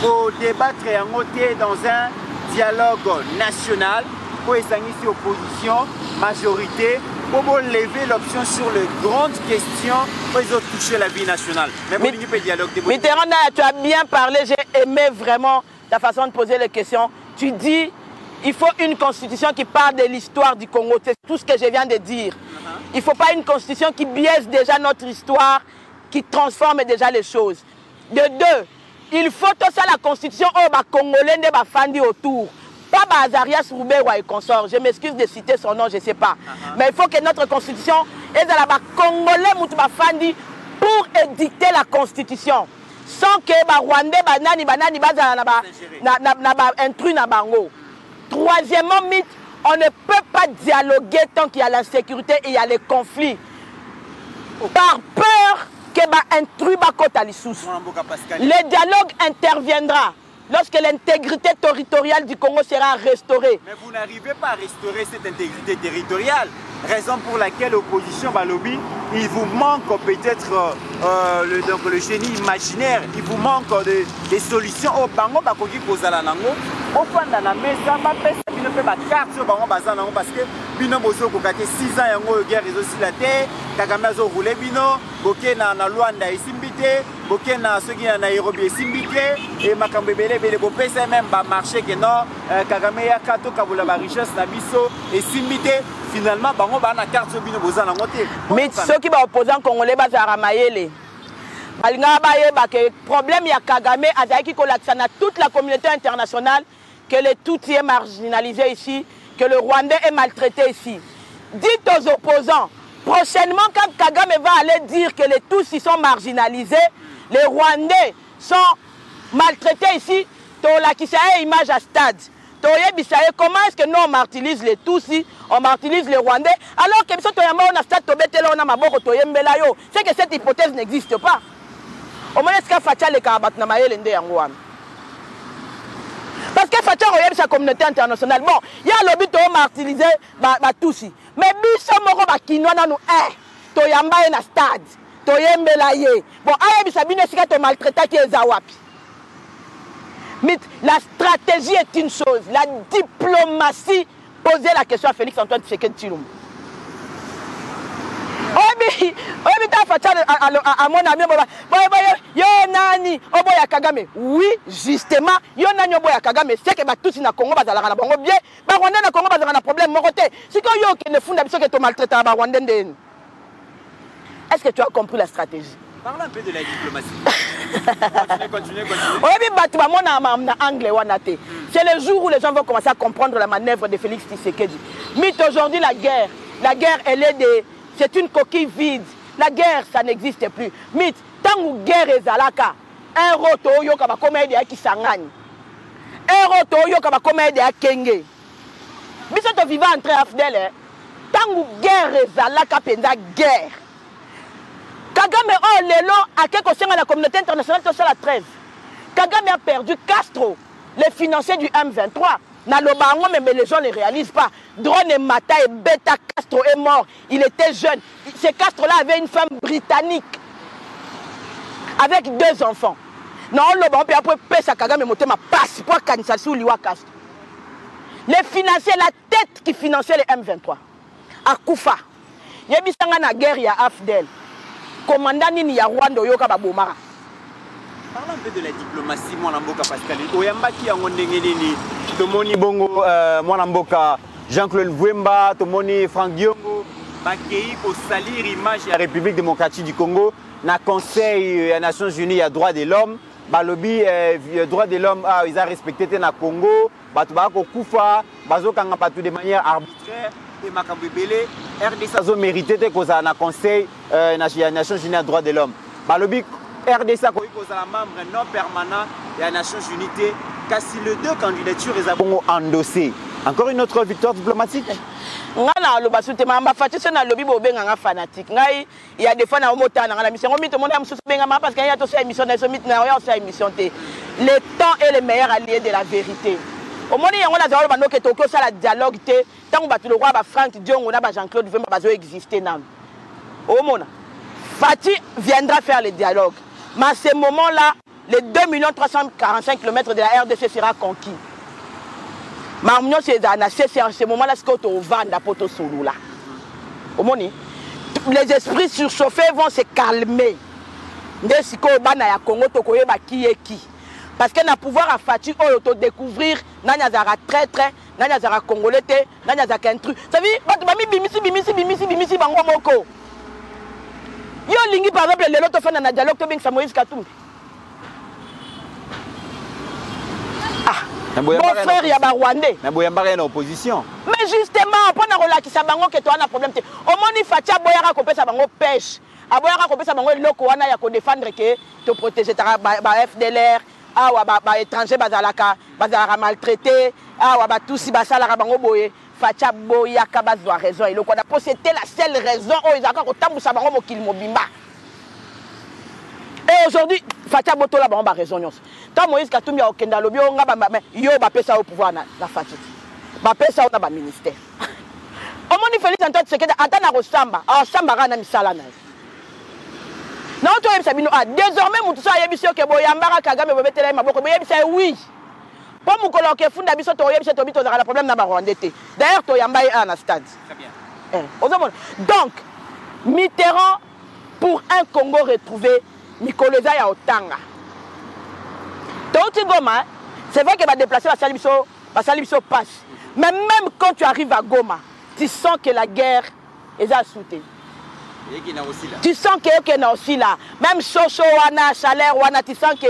pour débattre et engoter dans un dialogue national pour examiner opposition, majorité, pour lever l'option sur les grandes questions pour les autres toucher la vie nationale. Mais pour dialogue. Mitterrand, tu as bien parlé, j'ai aimé vraiment ta façon de poser les questions. Tu dis, il faut une constitution qui parle de l'histoire du Congo, c'est tout ce que je viens de dire. Il ne faut pas une constitution qui biaise déjà notre histoire, qui transforme déjà les choses. De deux, il faut que ça la constitution aux Congolais ne va fandi autour. Pas Azarias Ruberwa et consort. Je m'excuse de citer son nom, je ne sais pas. Mais il faut que notre constitution ait la Congolais mutba fandi pour édicter la constitution. Sans que les Rwandais ne intrus na bango. Troisièmement mythe, on ne peut pas dialoguer tant qu'il y a l'insécurité et il y a les conflits. Par peur. Le dialogue interviendra lorsque l'intégrité territoriale du Congo sera restaurée. Mais vous n'arrivez pas à restaurer cette intégrité territoriale, raison pour laquelle l'opposition Balobi, il vous manque peut-être le génie imaginaire, il vous manque des solutions au Bango Bakoki Kozalanango, au Pandanamé, Zamba Pesa, Bino Peba Karte, au Bango Bazanango, parce que Bino Boso Kokate 6 ans et en guerre et aussi la terre, Kagame Azo Roulé Bino, Boké na Luanda et Simbité, Boké na Sogi na Nairobi et Simbité, et Makambebele Bele Bopé, c'est même pas marché que non, Kagame Yakato, Kaboula Barichas, Nabiso et Simbité. Finalement, on va la carte sur la montée. Mais ceux qui sont opposants congolais, ils vont ramasser. Le problème, il y a Kagame, Azaki Kolaksana, toute la communauté internationale, que le tout est marginalisé ici, que le Rwandais est maltraité ici. Dites aux opposants, prochainement, quand Kagame va aller dire que les Tutsis sont marginalisés, les Rwandais sont maltraités ici, Tolakisa est image à stade. Comment est-ce que nous on martyralise les Tutsis, on martyralise les Rwandais, alors que c'est que cette hypothèse n'existe pas. Parce que Fatia Royal, sa communauté internationale. Bon, il y a le but de martyriser tous. Mais Bissot Moro Bakinois, nous, Toyamba est dans le stade. Toyembe laye. Bon, Aye Bissabine, c'est quand on maltraite qui est Zawapi. Mais la stratégie est une chose. La diplomatie, poser la question à Félix Antoine Tshisekedi. Oui, justement, yonani oboya Kagame, c'est que tous na Congo bazalaka na bango bien, ba Rwanda na Congo bazalaka na problème moroté. Si ko yo ke ne funda biso ke to maltraiter ba Rwanda ndene. Est-ce que tu as compris la stratégie? Parle un peu de la diplomatie. Continue. Oyebi batu ba mona na anglais wana té. C'est le jour où les gens vont commencer à comprendre la manœuvre de Félix Tshisekedi. Mais aujourd'hui la guerre elle est des c'est une coquille vide. La guerre, ça n'existe plus. Mythe, tant que guerre est à l'aka, un roto yoka va comme aider à qui s'engagne. Un roto yoka va comme aider à Kenge. Mais si tu vivais entre Afdel, tant que guerre est à l'aka, pendant guerre. Kagame oh lelo à quelque chose dans la communauté internationale, tout ça la 13. Kagame a perdu Castro, les financiers du M23. Mais les gens ne réalisent pas. Drone Mata et Beta Castro est mort. Il était jeune. Ce Castro-là avait une femme britannique avec 2 enfants. Non, on peut après ça Kagame monter ma passe pour Kanisa sous Liwa Castro. Les financiers, la tête qui finançait les M23. À Koufa. Il y a une guerre il y a Afdel. Commandant il y a Rwanda Yoka Babomara. Parle un peu de la diplomatie, Mwanamboka Pascaline. Oyamba qui a ngondengelini. Tomoni Bongo, Mwanamboka, Jean-Claude Vuemba, Tomoni Franck Diongo, Bakei pour salir l'image de la République démocratique du Congo, na Conseil des Nations Unies à droit de l'homme, Balobi droit de l'homme, ils ont respecté na Congo, Batubako Koufa, Bazokanga Patou de manière arbitraire, et Makambibele, RDC a mérité na Conseil des Nations Unies à droit de l'homme. Balobi RDC a membre non permanent des Nations Unies, car si les 2 candidatures ont endossé. Encore une autre victoire diplomatique. Il y a des fois la mission. Parce qu'il y a le temps est le meilleur allié de la vérité. Au moment où on a le dialogue, tant que le roi Franck Dion, Jean-Claude Vuemba exister. Au moment Fati viendra faire le dialogue. Mais à ce moment-là, les 2 345 000 km de la RDC sera conquis. Marmion, c'est à ce moment-là ce qu'on vend la poteau sous l'eau là. Au moins, les esprits surchauffés vont se calmer. Parce que na pouvoir à Fati, on peut découvrir, Nanyazara traître, Nanyazara congolais, Nanyazara intrus. Ça veut dire, bimisi, bangomoko. Yo lingi par exemple les autres font un dialogue avec Moïse Katumbi. Ah, mon frère y a Rwandais. Mais Boyamba est en opposition. Mais justement, pendant que relaxer ça bango que toi na problème. Au moins Fatia Boyara kopé ça bango pêche. A Boyara kopé ça bango loko wana ya ko défendre que te protéger ta ba FDLR, awa ba étranger bazalaka, bazara maltraité, awa ba tout si basala bango boye. Fatia Boya Kabazwa raison et le quoi d'après c'était la seule raison où ils ont autant Moussabarom qu'il m'obimba. Et aujourd'hui Fatia Botola Bamba raison non. Tant Moïse Katumbi a aucun dalobi on a mais yo bapé ça au pouvoir na Fatia. Bapé ça on a ministère. Au moment Félix Antoine Tshisekedi atana rosamba, rosamba rana misala na. Na on toi Sabino a désormais mutusa yebisi ke boyambara Kagame bobetela maboko boyebisa oui. Pour nous coloquer, il y a un problème dans le d'ailleurs, il y a un stade. Très bien. Donc, Mitterrand, pour un Congo retrouvé, Nicolas a Otanga. C'est vrai qu'il va déplacer la Salibiso passe. Mais même quand tu arrives à Goma, tu sens que la guerre est à soutenir. Tu sens qu'il y a aussi là. Même Soso, Wana, Chalère, Wana, tu sens que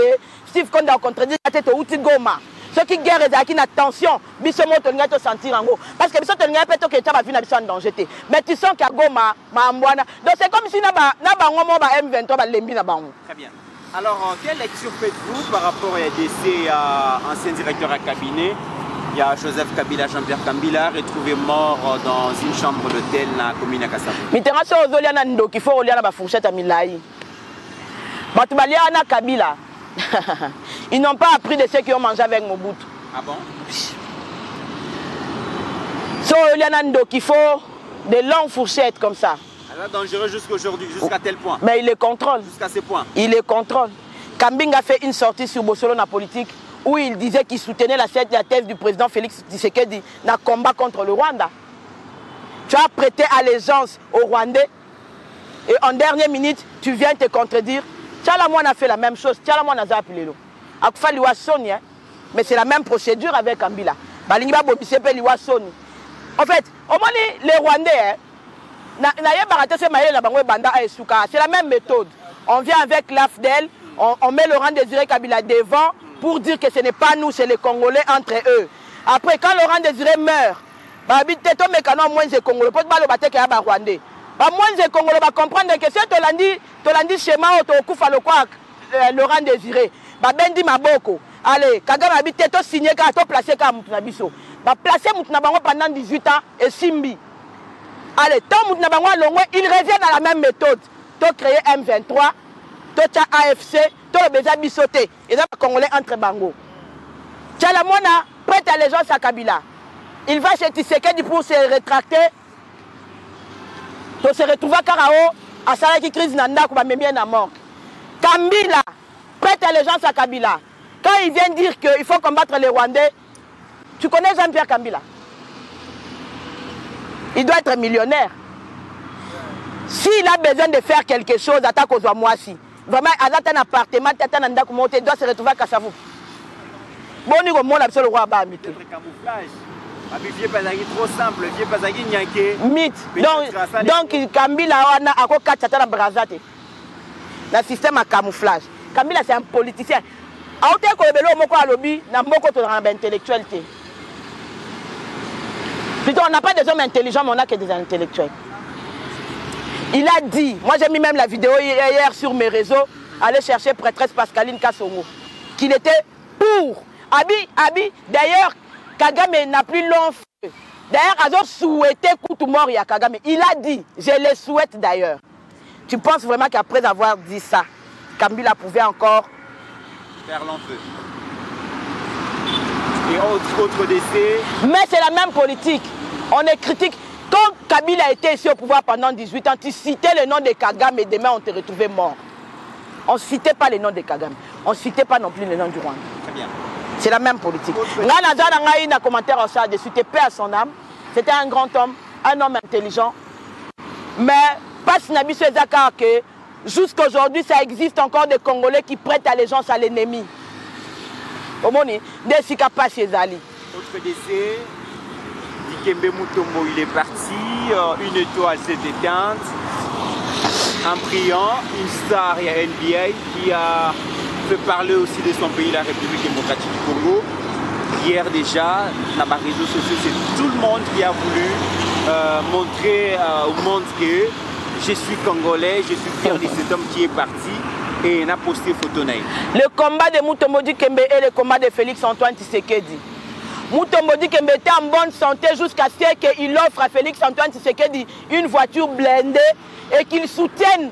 Sylv Kondé a contredit la tête au Goma. Ceux qui guerre et qui n'attention, ils sont en sentir en gros. Parce que ils sont en que tu en danger. Mais tu sens qu'à Goma, Mamwana. Donc c'est comme si nous avons M23. Très bien. Alors, quelle lecture faites-vous par rapport à l'ADC, ancien directeur à cabinet? Il y a Joseph Kabila, Jean-Pierre Kabila, retrouvé mort dans une chambre d'hôtel dans la commune à Kassab. Il faut relier la fourchette à Milaï. Kabila. Ils n'ont pas appris de ceux qui ont mangé avec Mobutu. Ah bon? So, il y en a qui font des longues fourchettes comme ça. Elle est dangereuse jusqu'aujourd'hui, jusqu'à tel point. Mais il les contrôle. Jusqu'à ce point. Il les contrôle. Kambing a fait une sortie sur Barcelona politique où il disait qu'il soutenait la thèse du président Félix Tshisekedi dans le combat contre le Rwanda. Tu as prêté allégeance aux Rwandais et en dernière minute, tu viens te contredire. Tshala Muana a fait la même chose. Tshala Muana a appelé l'eau. Mais c'est la même procédure avec Kabila. En fait, au moins les Rwandais, c'est la même méthode. On vient avec l'AFDEL, on met Laurent Désiré Kabila devant pour dire que ce n'est pas nous, c'est les Congolais entre eux. Après, quand Laurent Désiré meurt, moins les Congolais comprendre que si tu as dit schéma, tu as dit Laurent Désiré, Bendi Maboko, allez, Kagame habite, tu as signé, tu as placé Moutouna Biso. Placé Moutouna Bango pendant 18 ans et Simbi. Allez, tant Moutouna Bango il revient dans la même méthode. Tu as créé M23, tu as AFC, tu as déjà bisoté. Et ça, les Congolais entre Bango. Tshala Muana prête allégeance à Kabila. Il va chez Tshisekedi pour se rétracter. On se retrouve à Karao, à Salaki Crise Nanda, qui va me bien à mort. Kabila prête allégeance à Kabila. Quand il vient dire qu'il faut combattre les Rwandais, tu connais Jean-Pierre Kabila. Il doit être millionnaire. S'il a besoin de faire quelque chose, attaque aux Zouamouassi. Vraiment, il a un appartement, il doit se retrouver à Kassavou. Bon, il y a un monde absolu. Trop simple, mythe. Donc Kabila a un système à camouflage. Kabila c'est un politicien. Plutôt on n'a pas des hommes intelligents mais on n'a que des intellectuels. Il a dit, moi j'ai mis même la vidéo hier sur mes réseaux, allez chercher prêtresse Pascaline Kasongo, qu'il était pour. D'ailleurs, Kagame n'a plus long feu. D'ailleurs, ils ont souhaité coup de mort à Kagame. Il a dit, je le souhaite d'ailleurs. Tu penses vraiment qu'après avoir dit ça, Kabila pouvait encore faire l'enfeu. Et autre décès. Mais c'est la même politique. On est critique. Quand Kabila était ici au pouvoir pendant 18 ans, tu citais le nom de Kagame et demain on te retrouvait mort. On ne citait pas le nom de Kagame. On ne citait pas non plus le nom du Rwanda. Très bien. C'est la même politique. J'ai un commentaire dessus, paix à son âme. C'était un grand homme, un homme intelligent. Mais pas Sinabi Sezaka que jusqu'à aujourd'hui, ça existe encore des Congolais qui prêtent allégeance à l'ennemi. Au moins, des Sika pas chez Ali. Autre décès, Dikembe Mutombo, il est parti, une étoile s'est éteinte, un brillant, une star et NBA qui a peut parler aussi de son pays, la République démocratique du Congo. Hier déjà, dans les réseaux sociaux, c'est tout le monde qui a voulu montrer au monde que je suis Congolais, je suis fier de cet homme qui est parti et il a posté photo. Le combat de Mutombo Dikembe est le combat de Félix Antoine Tshisekedi. Mutombo Dikembe était en bonne santé jusqu'à ce qu'il offre à Félix Antoine Tshisekedi une voiture blindée et qu'il soutienne,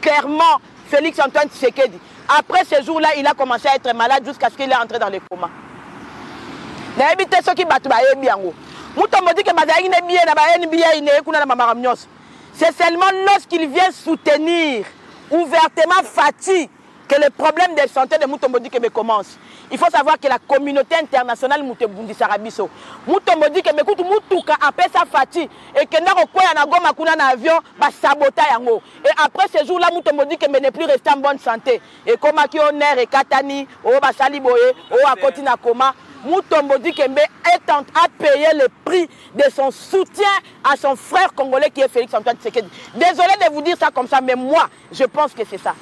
clairement Félix Antoine Tshisekedi. Après ce jour-là, il a commencé à être malade jusqu'à ce qu'il est entré dans le coma. C'est seulement lorsqu'il vient soutenir ouvertement Fatih que le problème de santé de Mutombo Dikembe commence. Il faut savoir que la communauté internationale Mutebundi Sarabiso, Mutombo Dikembe écoute Mutuka après sa fatigue et que n'a avion va saboter yango. Et après ce jour-là, Mutombo Dikembe n'est plus resté en bonne santé. Et comme qui honneur et Katani, au Basali Boye, au Akotina Koma, Mutombo Dikembe est en train de payer le prix de son soutien à son frère congolais qui est Félix Antoine Tshisekedi. Désolé de vous dire ça comme ça, mais moi, je pense que c'est ça.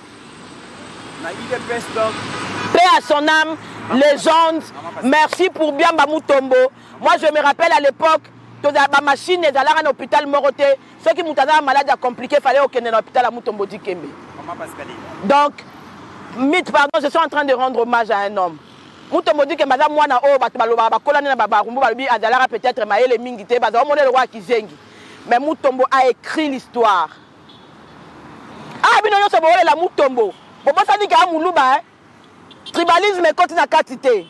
Paix à son âme, légende, merci pour bien Mutombo. Moi je me rappelle à l'époque, la machine est allée à l'hôpital Moroté. Ceux qui sont malades compliqués, il fallait qu'on ait l'hôpital à Mutombo Dikembe. Donc, mythe, pardon, je suis en train de rendre hommage à un homme. Mutombo Dikembe, moi, mais Mutombo a écrit l'histoire. Ah, mais non, c'est bon, la Mutombo. Bon, ça dit qu'il y a un tribalisme est contre la quantité.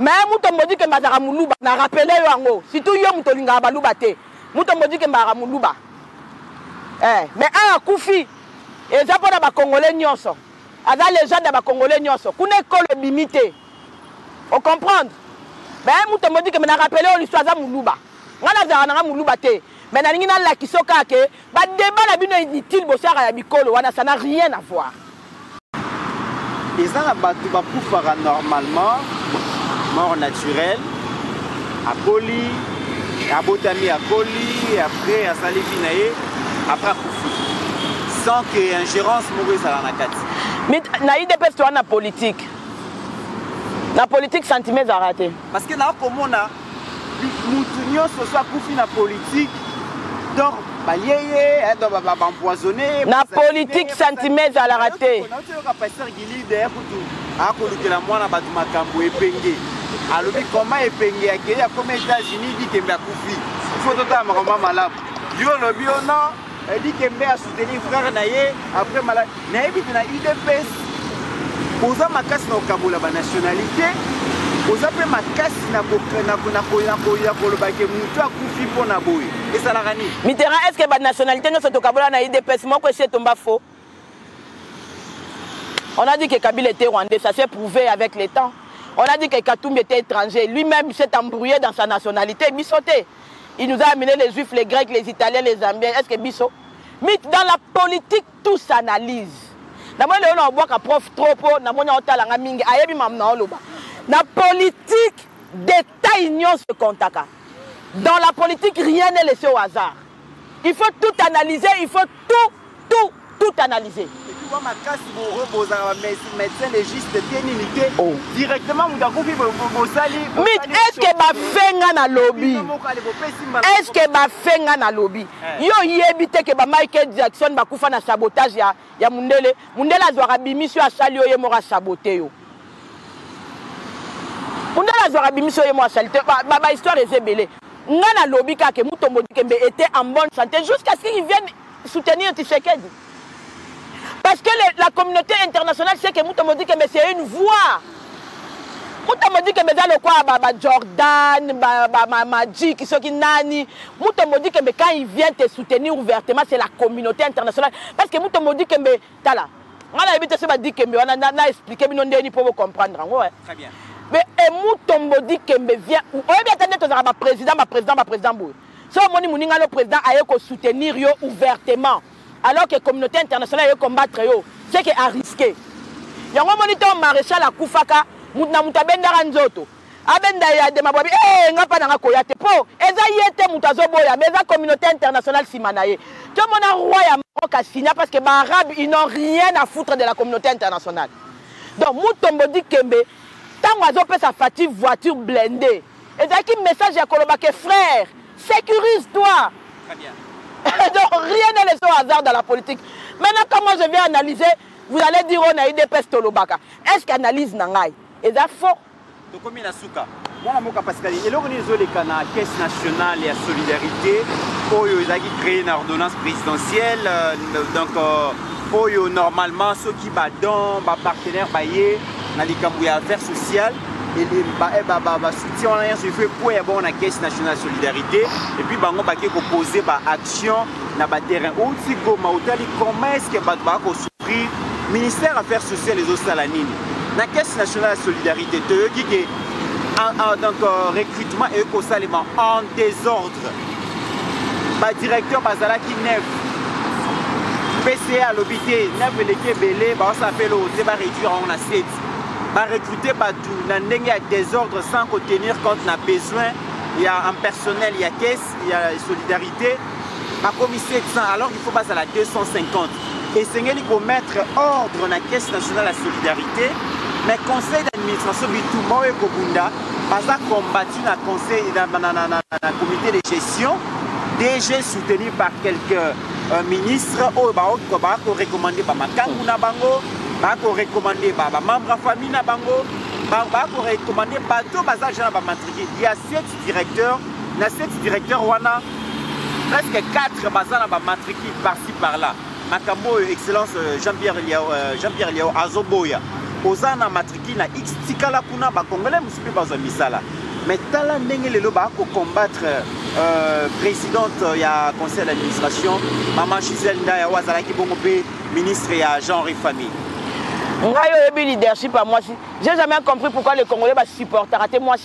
Mais Mutombo Dikembe azaka muluba na rappelé yango surtout yo mutolinga baluba te Mutombo Dikembe azaka muluba mais a kufi eza pona ba congolais nyonso aza légende ba congolais nyonso kuna ekole bimité on comprendre mais Mutombo Dikembe na rappelé l'histoire za muluba ngala za na muluba te mais na lingi na la kisoka ke ba débat na bino inutile bosara ya bikolo wana ça n'a rien à voir eza ba poufara normalement mort naturelle, à Poli, à Botami, à Poli, après à Salifinaé, après à Poufi. Sans que l'ingérence mourir à l'anakati. Mais il dépêche toi dans la politique. La politique sentiment à rater. Parce que là, comme on a, nous sommes Poufi dans la politique, donc, empoisonné. La politique sentiment à la rater. On a un pasteur Guilly derrière pour tout. À Koluke la Moana Batumakambo et Pengé. Alors, comment est Pengé à Kéa comme États-Unis dit Kembe à Koufi. Il faut totalement malade. Dieu le biona, elle dit Kembe à soutenir frère Naye après malade. Naye dit na UDPS. Oza makasi na okabola ba nationalité. Oza pe makasi na koloba ke mutu a Koufi pona boye. Et ça la rani. Mitterrand, est-ce que ba nationalité no se tokabola na UDPS moi que c'est tomba faux? On a dit que Kabila était rwandais, ça s'est prouvé avec le temps. On a dit que Katumbi était étranger. Lui-même s'est embrouillé dans sa nationalité. Bissoté. Il nous a amené les Juifs, les Grecs, les Italiens, les Zambiens. Est-ce que Bissot? Mais dans la politique, tout s'analyse. Dans la politique, détail n'y a ce contact. Dans la politique, rien n'est laissé au hasard. Il faut tout analyser, il faut tout analyser. Ma casse pour médecin légiste unité directement est-ce que ba fenga na lobby yo yebite que ba Michael Jackson ba kufa na sabotage ya mundele azwara bimisio asalio ye mora saboter yo mundele azwara bimisio ye mora saboter ba histoire ezebele ngana lobby ka ke Mutombo Dikembe était en bonne santé jusqu'à ce qu'ils viennent soutenir Tshisekedi. Parce que la communauté internationale sait que Mutombo Dikembe c'est une voix. Mutombo Dikembe dans le quoi Jordan, Magic, Sokinani. Mutombo Dikembe quand il vient te soutenir ouvertement, c'est la communauté internationale. Parce que Mutombo Dikembe, t'as là. On a habité ce Dikembe, on a expliqué, mais on est pour comprendre. Très bien. Mais Mutombo Dikembe vient. On bien attendre que président. Ça, on a le président à soutenir ouvertement. Alors que la communauté internationale combattre, c'est qu'à risquer. Il y a un moniteur maréchal à Koufaka, Moutabenda Ranzoto. Abenda Yade Mababi, Ngapana Koyate, Po, Ezayete Moutazoboya, mais la communauté internationale Simanaye. Tout le monde a roi à Maroc à Sina parce que les Arabes n'ont rien à foutre de la communauté internationale. Donc, Mutombo Dikembe, tant qu'Azo peut sa fatigue voiture blindée. Et ça qui message à Kolobake, frère, sécurise-toi. Très bien. Donc rien n'est laissé au hasard dans la politique. Maintenant, quand moi je viens analyser, vous allez dire on a eu des pestes au Lobaka. Est-ce qu'analyse n'angai? Et ça faux. Donc comme il a souka. Moi, je suis Pascaline. Et l'organisation des Canadiens, la Caisse nationale et la solidarité, ils ont créé une ordonnance présidentielle. Donc, normalement, ceux qui battent, les partenaires, dans les Cambouilles affaires sociales. Et le soutien en sur fait pour avoir la Caisse nationale de solidarité et puis on va proposer action dans le terrain. Comment est-ce que va souffrir le ministère des Affaires sociales et autres salanines? La Caisse nationale de solidarité, donc recrutement et éco-salement en désordre. Le directeur Bazalaki Neuf, PCA, l'hôpital, Neuf et l'équipe Belé, ça s'appelle on va réduire en assiette. Va recruter partout, il y a désordre sans tenir compte n'a besoin, il y a un personnel, il y a caisse, il y a solidarité, ma commission 700, alors il faut passer à la 250. Et c'est qu'il faut mettre ordre dans la Caisse nationale à la solidarité, mais le conseil d'administration, tout le monde est Kobunda, pas à combattre dans le conseil dans le comité de gestion, déjà soutenu par quelques ministres, recommandé par Makanguna Bango. Bako recommandé par les membres de la famille Nabango, Bako recommandé par tous les agents de matriculés. Il y a 7 directeurs, il y a 7 directeurs, presque 4 basans de matriculés par-ci par-là. Makambo, Excellence Jean-Pierre Liao Azoboya, ozana matriki na X tikala kuna ba congolais musupi bazo misala. Mais tala ndenge lelo ba ko combattre présidente ya conseil d'administration maman Gisèle Ndaya wazala ki bongo pe ministre ya genre et famille. Leadership à moi. J'ai jamais compris pourquoi les Congolais supportent. Moi,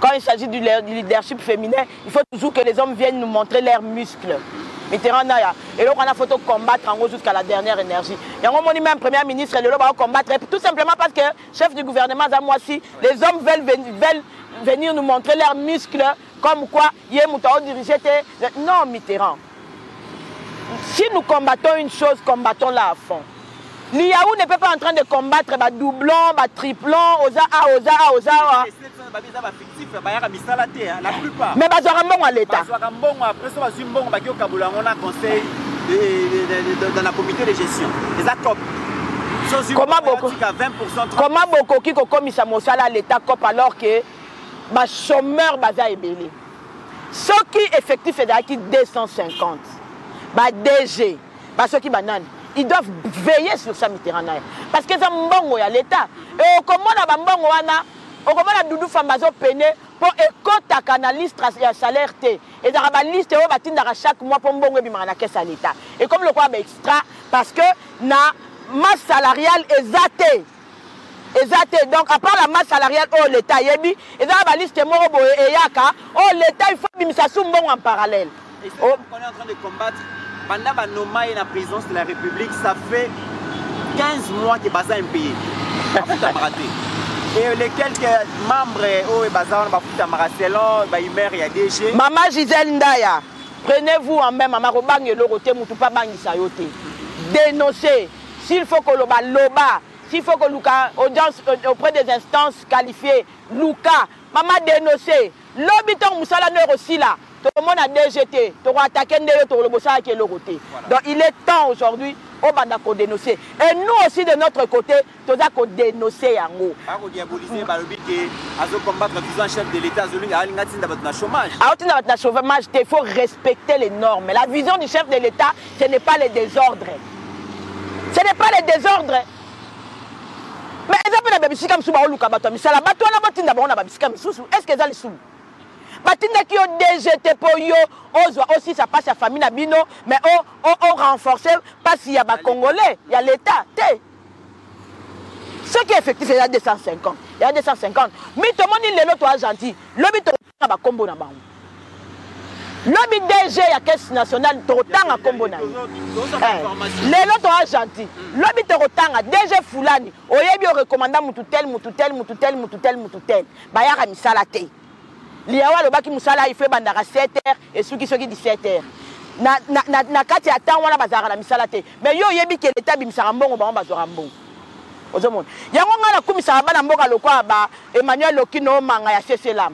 quand il s'agit du leadership féminin, il faut toujours que les hommes viennent nous montrer leurs muscles. Mitterrand Naya. Et là, on a photo combattre en gros jusqu'à la dernière énergie. Et on m'a dit même Premier ministre, et le va combattre. Tout simplement parce que chef du gouvernement, à moi aussi, les hommes veulent venir nous montrer leurs muscles, comme quoi il y a Moutao dirigé. Non, Mitterrand. Si nous combattons une chose, combattons-la à fond. L'IAU ne peut pas en train de combattre bah, doublon, bah, triplon, oza. La plupart. Mais ils ont un bon à l'État. Après ça, ils ont un bon à Kabila. On a conseil dans la comité de gestion. Ils ont top. Comment beaucoup qui ont commis ça à l'État alors que les chômeurs sont ébélés. Ceux qui effectifs sont 250. DG, ceux qui bananent. Ils doivent veiller sur ça, Mitterrand. Parce que ça mbongo ya l'État. Et comment on a mbongo wana, comment on a doudou fambazo pene pour écouter canaliste à salaire T. Et dans la liste on va tinda chaque mois pour mbongo bimana caisse à l'État. Et comme le quoi extra parce que na masse salariale exatée. Donc à part la masse salariale oh l'État yebi et dans la liste morobo et yaka oh l'État il faut bimisa sou mbongo en parallèle. Et c'est qu'on est en train de combattre. Pendant que nous sommes la présidence de la République, ça fait 15 mois que Baza est payé. Et les quelques membres de Baza ont Marcelon, Imer et ADG. Maman Gisèle Ndaya, prenez-vous en main, maman Robang et Loroté, Moutoupa Bangi Sayoté. Dénoncez. S'il faut que l'Oba, s'il faut que Luka, audience auprès des instances qualifiées, Luka, maman dénoncez. L'obiton Moussala Neur aussi là. Tout le monde a DGT, tout le monde a attaqué, tout le monde a attaqué le côté. Donc il est temps aujourd'hui, on va dénoncer. Et nous aussi de notre côté, on va dénoncer. On va diaboliser, on va combattre le chef de l'État, on a chômage. Il faut respecter les normes. La vision du chef de l'État, ce n'est pas le désordre. Ce n'est pas le désordre. Mais est-ce que ça les sous? Batinda qui ont DGT pour yo, aussi ça passe à famille Nabino, mais on renforcé parce qu'il y a des Congolais, il y a l'État. Ce qui est effectif, il y a 250. Il y a 250. Mais tout le monde est l'autre gentil. L'objet de combo na bango. L'objet DG à caisse nationale, tout le à combo na. L'autre gentil. L'objet de retang à DG Fulani. Oyebi au recommandant moutou tel. Bayara misalate. Liawa le baki musala il fait bandara 7h et ceux qui sont 17h. Na kati attend wana bazara la misala te. Mais yo yebi ke l'État bimisara mbongo ba bazora mbongo. Ozomona. Yango ngala kumisa bana mboka lokwa ba Emmanuel Okino Manga ya CCLAM.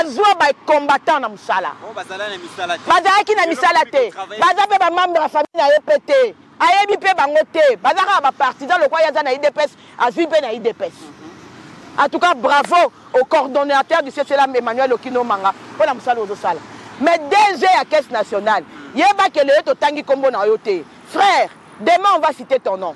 Azwa ba combattant na musala. Oh bazala na misala te. Bazala ki na misala te. Bazabe ba membre la famille na EPT. Ayebi pe bango te. Bazara ba partisan lokwa yaza na IDPS, azwi pe na IDPS. En tout cas, bravo au coordonnateur du CCLAM, Emmanuel Okino Manga. Voilà, Moussa Lozosala. Mais déjà, à la Caisse nationale, il y a pas que le Totangi Kombo na yoté. Frère, demain, on va citer ton nom.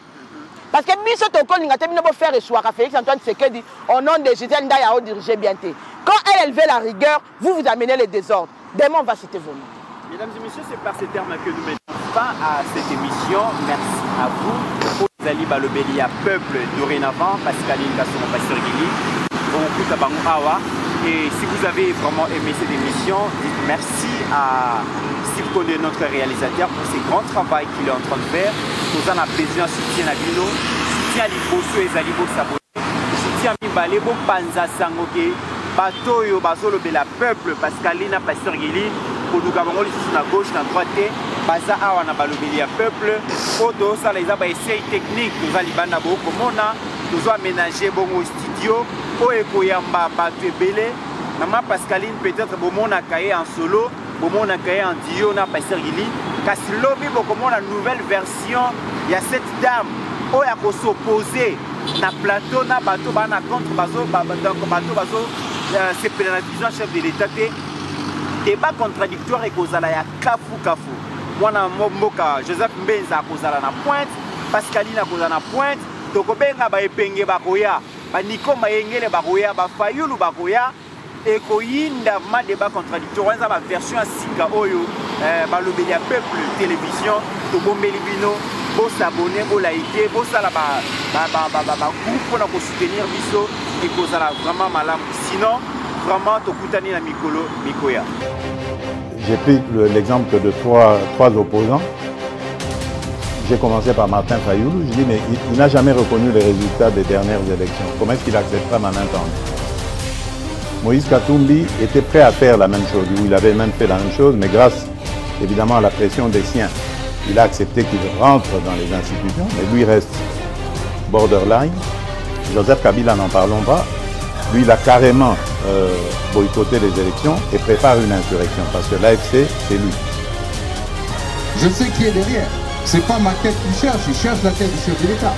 Parce que, Miss Toko, il y a un frère et soir à Félix Antoine Tshisekedi, au nom de Gisèle Ndaya, dirigé bientôt. Quand elle veut la rigueur, vous amenez les désordres. Demain, on va citer vos noms. Mesdames et messieurs, c'est par ces termes que nous mettons fin à cette émission. Merci à vous. Zali Balobeli à peuple dorénavant, Pascaline Kasongo, Pasteur Guilly, Bonkuta Bangawa. Et si vous avez vraiment aimé cette émission, dites merci à Sylv Kondé, notre réalisateur, pour ses grands travaux qu'il est en train de faire. Nous en avons besoin, soutien à Bino, soutien à Liboso et Zali Bosabo, soutien à Mibalebo, Panza Sangoke, Bato et Obazolo de la peuple, Pascaline, Pasteur Guilly, pour nous gagner la gauche, la droite. Baza awa na balobeli a peuple oto sala eza ba essai technique nous alibanda bo komona nous aménager bongo studio o ekoyamba bato ebele na ma Pascaline peut-être bomona kaye en solo bomona kaye en duo na Pasteur Guilly kasi lobi bokomona nouvelle version ya cette dame o ya ko s'opposer na plateau na bato bana contre bazo bato bazo c'est pénalisant chef de l'État te débat contradictoire et kozala ya kafu Joseph Mbenza a causé la pointe, Pascaline a causé la pointe, tokobenga ba epenge bakoya ba niko mayengele bakoya ba fayulu bakoya ekoyinda ma débat contradictoire za ba version asika oyo ba lobe ya peuple télévision to bombeli bino bo s'abonner bo liker bo sala ba groupe na ko soutenir biso et ko sala vraiment malam sinon vraiment to kutani na mikolo mikoya. J'ai pris l'exemple de trois opposants. J'ai commencé par Martin Fayulu. Je dis, mais il n'a jamais reconnu les résultats des dernières élections. Comment est-ce qu'il acceptera ma main tendue? Moïse Katumbi était prêt à faire la même chose. Il avait même fait la même chose, mais grâce évidemment à la pression des siens, il a accepté qu'il rentre dans les institutions, mais lui reste borderline. Joseph Kabila, n'en parlons pas. Lui, il a carrément boycotté les élections et prépare une insurrection, parce que l'AFC, c'est lui. Je sais qui est derrière. C'est pas ma tête qui cherche la tête du chef de l'État.